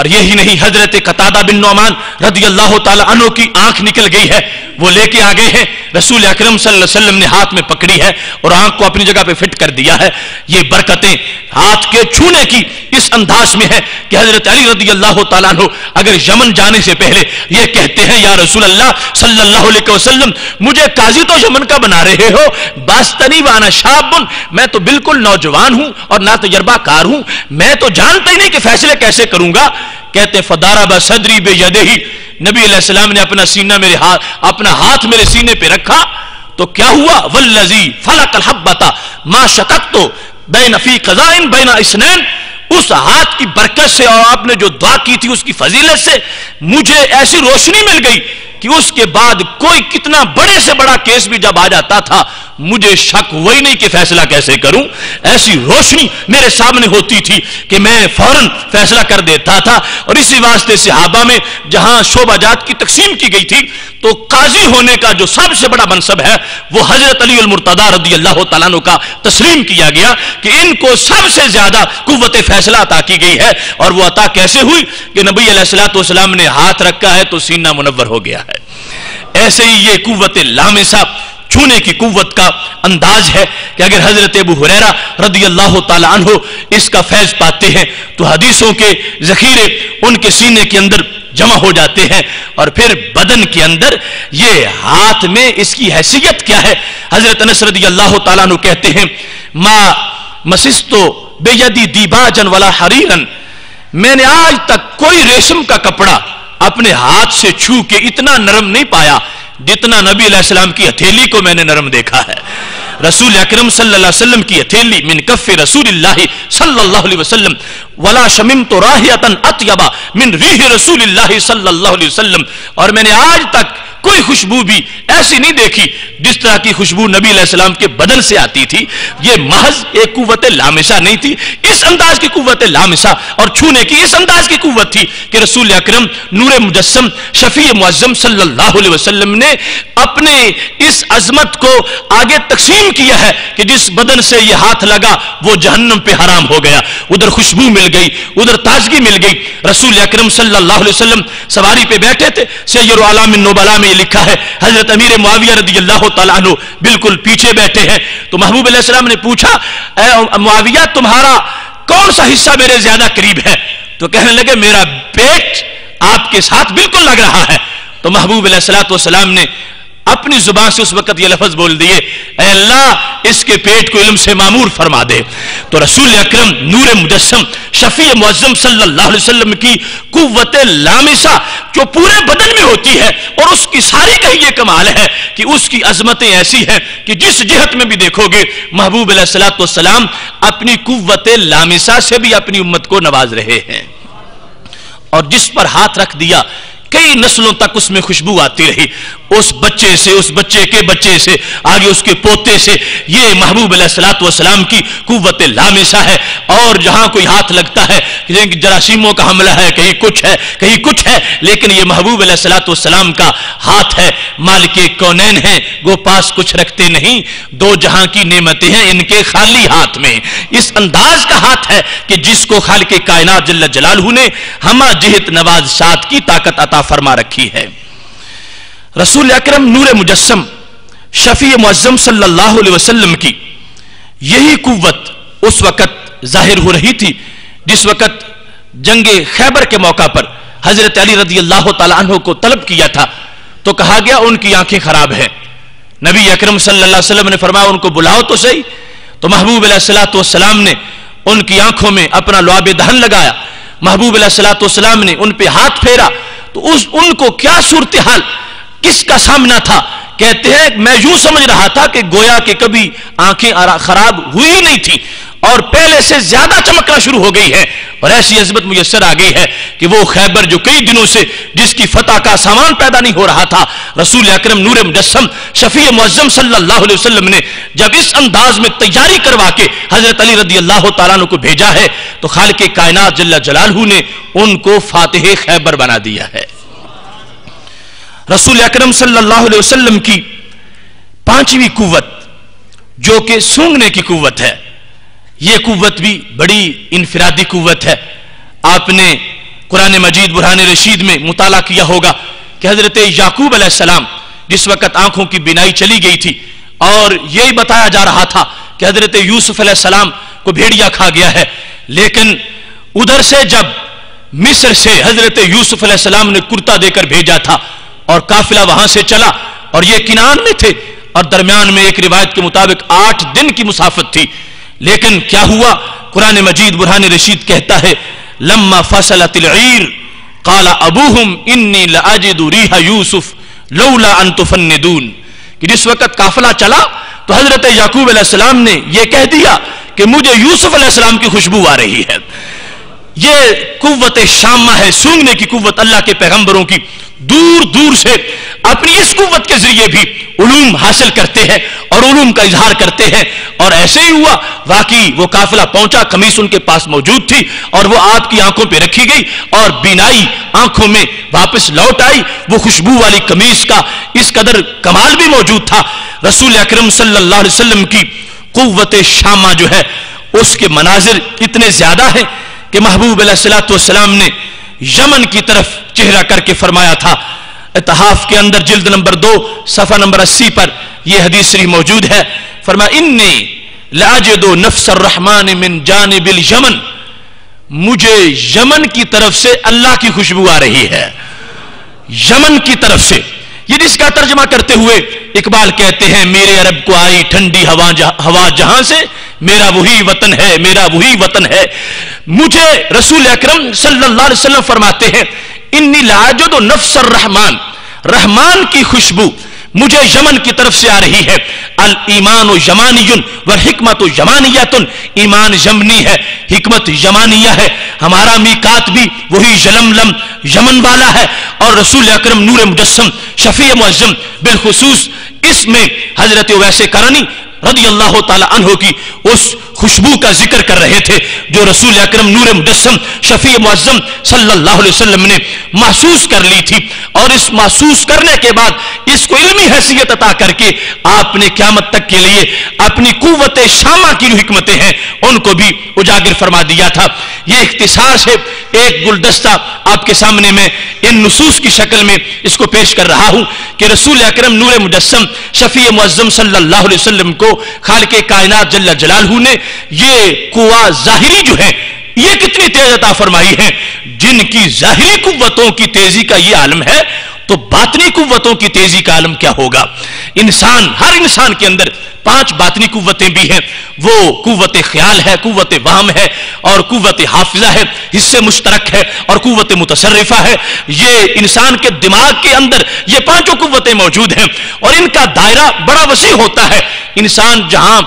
और यही नहीं, हजरत कतादा बिन नौमान रदियल्लाहु ताला अन्हु की आंख निकल गई है, वो लेके आ गए हैं, रसूल अकरम सल्लल्लाहु अलैहि वसल्लम ने हाथ में पकड़ी है और आंख को अपनी जगह पे फिट कर दिया है। ये बरकतें हाथ के छूने की इस अंदाज में है कि हजरत अली रदियल्लाहु ताला अन्हु अगर यमन जाने से पहले ये कहते हैं, या रसूल अल्लाह सल्लल्लाहु अलैहि वसल्लम, मुझे काजी तो यमन का बना रहे हो, बास्तनी वाना शाबुन, मैं तो बिल्कुल नौजवान हूं और ना तजर्बाकार हूं, मैं तो जानता ही नहीं कि फैसले कैसे करूंगा। कहते फदारा बा सदरी बे यदेही, नबी अलैहिस्सलाम ने अपना सीना मेरे हाथ, अपना हाथ मेरे सीने पे रखा तो क्या हुआ, वल्लज़ी फलकल हब्बता मा शकत्तो, बैन फी कज़ाइन बैन इसनैन, उस हाथ की बरकत से और आपने जो दुआ की थी उसकी फजीलत से मुझे ऐसी रोशनी मिल गई कि उसके बाद कोई कितना बड़े से बड़ा केस भी जब आ जाता था मुझे शक वही नहीं कि फैसला कैसे करूं। ऐसी रोशनी मेरे सामने होती थी कि मैं फौरन फैसला कर देता था। और इसी वास्ते सहाबा में जहां शोबाजात की तकसीम की गई थी तो काजी होने का जो सबसे बड़ा मनसब है वो हजरत अली मुर्तदा रदी अल्लाह तआला अन्हु का तस्लीम किया गया कि इनको सबसे ज्यादा कुव्वत फैसला अता की गई है। और वह अता कैसे हुई कि नबी अलैहिस्सलाम ने हाथ रखा है तो सीना मुनव्वर हो गया है। ऐसे ही ये कुव्वत लामेसा छूने की कुव्वत का अंदाज है कि अगर हजरत अबू हुरैरा रदी अल्लाह ताला अन्हो इसका फैज पाते हैं तो हदीसों के जखीरे उनके सीने के अंदर जमा हो जाते हैं और फिर बदन के अंदर। ये हाथ में इसकी हैसियत क्या है? हजरत अनस रदी अल्लाह ताला अन्हो कहते हैं मा मसिस्तो बेयदी दीबाजन वाला हरीरन, मैंने आज तक कोई रेशम का कपड़ा अपने हाथ से छू के इतना नरम नहीं पाया जितना नबी अलैहिस्सलाम की हथेली को मैंने नरम देखा है। रसूल अकरम सल्लल्लाहि अलैहि वसल्लम की हथेली मिन कफ़े रसूलिल्लाहि सल्लल्लाहु अलैहि वसल्लम वला शमिमतु राहियतन अतयबा मिन रीहि रसूलिल्लाहि सल्लल्लाहु अलैहि वसल्लम, और मैंने आज तक कोई खुशबू भी ऐसी नहीं देखी जिस तरह की खुशबू नबी अलैहिस्सलाम के बदन से आती थी। ये महज एक कुव्वत लामिशा नहीं थी, इस अंदाज की कुव्वत लामिशा और छूने की इस अंदाज की कुव्वत थी कि रसूल अकरम नूर मुजस्सम शफी मुअज्जम सल्लल्लाहु अलैहि वसल्लम ने अपने इस अजमत को आगे तकसीम किया है कि जिस बदन से यह हाथ लगा वो जहन्नम पे हराम हो गया। उधर खुशबू मिल गई, उधर ताजगी मिल गई। रसूल अकरम सल्लल्लाहु अलैहि वसल्लम सवारी पे बैठे थे। सैय्यदुल आलम नोबला में लिखा है हजरत अमीर मुआविया रदियल्लाहु ताला अन्हु बिल्कुल पीछे बैठे हैं तो महबूब अलैहि सलाम ने पूछा, ए मुआविया तुम्हारा कौन सा हिस्सा मेरे ज्यादा करीब है? तो कहने लगे मेरा पेट आपके साथ बिल्कुल लग रहा है। तो महबूब अलैहि सलाम ने अपनी जुबान से उस वक्त ये लफ्ज बोल दिए, अल्लाह इसके पेट को इल्म से मामूर फरमा दे। तो रसूल अकरम नूर मुजस्सम शफी मुअज्जम सल्लल्लाहु अलैहि वसल्लम की कुव्वत लामिसा जो पूरे बदन में होती है और उसकी सारी का ये कमाल है कि उसकी अजमतें ऐसी हैं कि जिस जिहत में भी देखोगे महबूब अलैहिस्सलाम अपनी कुव्वत लामिसा से भी अपनी उम्मत को नवाज रहे हैं। और जिस पर हाथ रख दिया कई नस्लों तक उसमें खुशबू आती रही, उस बच्चे से, उस बच्चे के बच्चे से, आगे उसके पोते से। ये महबूब अलैहिस्सलातु वस्सलाम की कुव्वत लामिसा है। और जहां कोई हाथ लगता है कहीं जरासीमों का हमला है, कहीं कुछ है, कहीं कुछ है, लेकिन ये महबूब अलैहिस्सलातु वस्सलाम का हाथ है। मालिके कौनैन है, गो पास कुछ रखते नहीं, दो जहां की नेमतें हैं इनके खाली हाथ में। इस अंदाज का हाथ है कि जिसको खालिक कायनात जल्ल जलालहू ने हमा जिहत नवाज़शात की ताकत अता फरमा रखी है। रसूल अकरम नूर मुजस्सम शफी मुअज्जम सल्लल्लाहु अलैहि वसल्लम की यही कुव्वत उस वक्त जाहिर हो रही थी जिस वक्त जंगे खैबर के मौका पर हजरत अली रदी अल्लाह ताला अन्हु को तलब किया था तो कहा गया उनकी आंखें खराब हैं। नबी अकरम सल्लल्लाहु अलैहि वसल्लम ने फरमाया उनको बुलाओ तो सही। तो महबूब अलैहिस्सलातु वस्सलाम ने उनकी आंखों में अपना लुआबे दहन लगाया, महबूब अलैहिस्सलातु वस्सलाम ने उन पर हाथ फेरा तो उनको क्या सूरत हाल, किसका सामना था? कहते हैं मैं यूं समझ रहा था कि गोया के कभी आंखें खराब हुई नहीं थी और पहले से ज्यादा चमकना शुरू हो गई है और ऐसी अजमत मुयस्सर आ गई है कि वो खैबर जो कई दिनों से जिसकी फतह का सामान पैदा नहीं हो रहा था, रसूल अकरम नूर मुजस्सम शफी मुअज्जम सल्लल्लाहु अलैहि वसल्लम ने जब इस अंदाज में तैयारी करवा के हजरत अली रदी अल्लाह तआला अन्हु को भेजा है तो खालिक कायनात जल्ल जलालहू ने उनको फातिह खैबर बना दिया है। रसूल अकरम सल्लल्लाहु अलैहि वसल्लम की पांचवी कुव्वत जो कि सूंघने की कुव्वत है, यह कुव्वत भी बड़ी इनफिरादी कुव्वत है। आपने कुरान मजीद बुरहान रशीद में मुताला किया होगा कि हजरत याकूब अलैहिस्सलाम जिस वक्त आंखों की बिनाई चली गई थी और यही बताया जा रहा था कि हजरत यूसुफ अलैहिस्सलाम को भेड़िया खा गया है, लेकिन उधर से जब मिस्र से हजरत यूसुफ अलैहिस्सलाम ने कुर्ता देकर भेजा था और काफिला वहां से चला और ये किनान में थे और दरमियान में एक रिवायत के मुताबिक 8 दिन की मुसाफत थी। लेकिन क्या हुआ? कुरान मजीद बुरहान रशीद कहता है लम्मा फसलतिल ईर काला अबूहुम इन्नी लाजिदु रिहा यूसुफ लौला अन तुफन्निदून, कि जिस वक्त काफिला चला तो हजरत याकूब अलैहिस्सलाम ने यह कह दिया कि मुझे यूसुफ अलैहिस्सलाम की खुशबू आ रही है। यह कुव्वत शामा है, सूंघने की कुव्वत अल्लाह के पैगंबरों की। दूर दूर से अपनी इस कुव्वत के जरिए भी उलूम हासिल करते हैं और उलूम का इजहार करते हैं। और ऐसे ही हुआ, वाकई वो काफिला पहुंचा, कमीज उनके पास मौजूद थी और वो आपकी आंखों पे रखी गई और बीनाई आंखों में वापस लौट आई। वो खुशबू वाली कमीज का इस कदर कमाल भी मौजूद था। रसूल अकरम सल्लल्लाहु अलैहि वसल्लम की कुव्वत शामा जो है उसके मनाजिर इतने ज्यादा हैं कि महबूब अलैहिस्सलाम ने यमन की तरफ चेहरा करके फरमाया था। इतहाफ के अंदर जिल्द नंबर 2 सफा नंबर 80 पर यह हदीस शरीफ मौजूद है। फरमाया इन्नी लाजिदु नफ्सर रहमान मिन जानिबिल यमन, मुझे यमन की तरफ से अल्लाह की खुशबू आ रही है, यमन की तरफ से। ये जिसका तर्जमा करते हुए इकबाल कहते हैं, मेरे अरब को आई ठंडी हवा, हवा जहां से मेरा वही वतन है, मेरा वही वतन है। मुझे रसूल अकरम सल्लल्लाहु अलैहि वसल्लम फरमाते हैं इन्नी लाजदु नफ्सर रहमान, रहमान की खुशबू मुझे यमन की तरफ से आ रही है। अल ईमान यमानियुन व हिकमत यमानियतुन, ईमान यमनी है, हिकमत यमानिया है। हमारा मीकात भी वही यलमलम यमन वाला है। और रसूल अकरम नूर मुजस्सम शफी मुअज्जम बिलखुसूस इसमें हजरत वैसे करनी रज़ी अल्लाह ताला अन्हो की उस खुशबू का जिक्र कर रहे थे जो रसूल अकरम नूर मुजस्सम शफी मुअज्जम सल्लल्लाहु अलैहि वसल्लम ने महसूस कर ली थी। और इस महसूस करने के बाद इसको इल्मी हैसियत अता करके आपने क़यामत तक के लिए अपनी कुव्वत शामा की जो हिकमतें हैं उनको भी उजागर फरमा दिया था। ये इख्तिसार से एक गुलदस्ता आपके सामने में इन नुसूस की शक्ल में इसको पेश कर रहा हूं कि रसूल अकरम नूर मुजस्सम शफी मुअज्जम सल्लल्लाहु अलैहि वसल्लम को खालिक कायनात जल्ल जलालहू ने ये कुवा जाहिरी जो है ये कितनी तेज अता फरमाई है। जिनकी जाहिरी कुव्वतों की तेजी का ये आलम है तो बातनी कुव्वतों की तेजी का आलम क्या होगा। इंसान, हर इंसान के अंदर 5 बातनी कुव्वतें भी हैं। वो कुव्वत ख्याल है, कुव्वत वाहम है और कुव्वत हाफिजा है, हिस्से मुश्तरक है और कुव्वत मुतसर्रिफा है। ये इंसान के दिमाग के अंदर ये 5 कुव्वतें मौजूद हैं और इनका दायरा बड़ा वसी होता है। इंसान जहां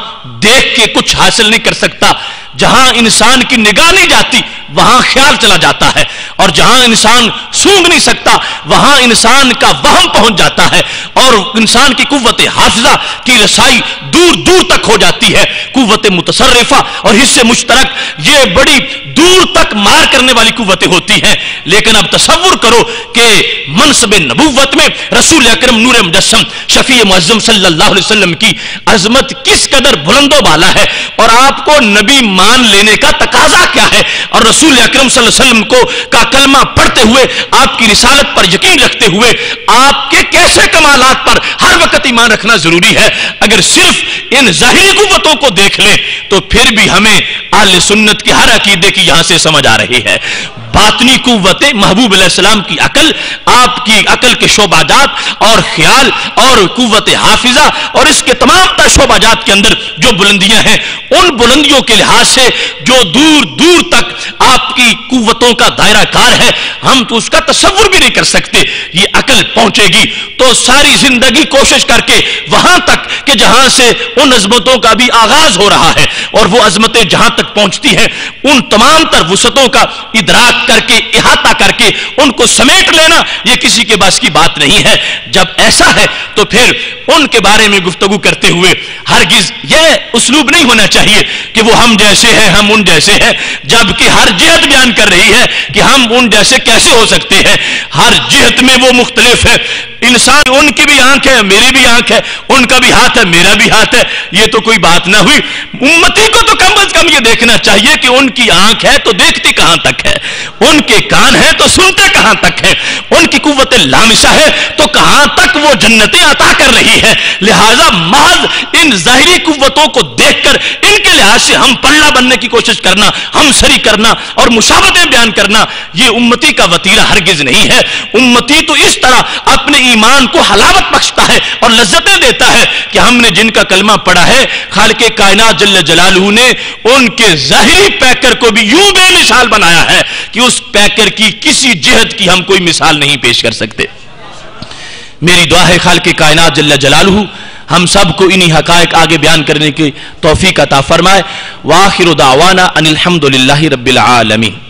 देख के कुछ हासिल नहीं कर सकता, जहां इंसान की निगाह नहीं जाती वहां ख्याल चला जाता है, और जहां इंसान सूंघ नहीं सकता वहां इंसान का वहम पहुंच जाता है और इंसान की कुव्वत हाफिजा की रसाई दूर दूर तक हो जाती है। कुव्वत मुतसर्रिफा और हिस्से मुश्तरक ये बड़ी दूर तक मार करने वाली कुव्वतें होती हैं। लेकिन अब तसव्वुर करो कि मनसब नबुव्वत में रसूल अकरम नूर मुजस्सम शफी मुअज्जम सल्लल्लाहु अलैहि वसल्लम की अजमत किस कदर बुलंदो बाला है और आपको नबी मान लेने का तकाजा क्या है और रसूल अकरम सल्लल्लाहु अलैहि वसल्लम को का कलमा पढ़ते हुए आपकी रिसालत पर यकीन रखते हुए आपके कैसे कमालात पर हर वक्त ईमान रखना जरूरी है। अगर सिर्फ इन ज़ाहिरी कुव्वतों को देख लें तो फिर भी हमें आले सुन्नत की हर अकीदे की यहां से समझ आ रही है। बातनी कुव्वतें महबूब अलैहिस्सलाम की अकल, आपकी अकल के शोबाजात और ख्याल और कुव्वत हाफिजा और इसके तमाम शोबाजात के अंदर जो बुलंदियां हैं उन बुलंदियों के लिहाज से जो दूर दूर तक आपकी कुव्वतों का दायरा कार है हम तो उसका तसव्वुर भी नहीं कर सकते। ये अकल पहुंचेगी तो सारी जिंदगी कोशिश करके वहां तक कि जहां से उन अजमतों का भी आगाज हो रहा है और वो अजमतें जहां तक पहुंचती हैं उन तमाम तर वसतों का इदराक करके इहाता करके उनको समेट लेना ये किसी के बस की बात नहीं है। जब ऐसा है तो फिर उनके बारे में गुफ्तगू करते हुए हरगिज यह उसलूब नहीं होना चाहिए कि वो हम जैसे हैं, हम उन जैसे हैं, जबकि हर जिहत बयान कर रही है कि हम उन जैसे कैसे हो सकते हैं। हर जिहत में वो मुख्तलिफ है। इंसान, उनकी भी आंख है, मेरी भी आंख है, उनका भी हाथ है, मेरा भी हाथ है, ये तो कोई बात ना हुई। उम्मती को तो कम अज कम ये देखना चाहिए कि उनकी आंख है तो देखती कहां तक है, उनके कान है तो सुनते कहां तक है, उनकी कुव्वत लामिशा है तो कहां तक वो जन्नतें अता कर रही है। लिहाजा महज इन जाहिरी कुव्वतों को देखकर इनके लिहाज से हम पल्ला बनने की कोशिश करना, हम सरी करना और मुशावतें बयान करना ये उम्मती का वतीरा हरगिज नहीं है। उम्मती तो इस तरह अपने ईमान को हलावत बख्शता है और लज्जतें देता है कि हमने जिनका कलमा पढ़ा है खालिके कायनात जल्ल जलालहू ने उनके ज़ाहिरी पैकर को भी यूं बेमिसाल बनाया है कि उस पैकर की किसी जिहत की हम कोई मिसाल नहीं पेश कर सकते। मेरी दुआ है खालिके कायनात जल्ल जलालहू हम सबको इन्हीं हकायक आगे बयान करने की तौफीक अता फरमाए। वाखिर दावाना अनिल हम्दुलिल्लाहि रब्बिल आलमीन।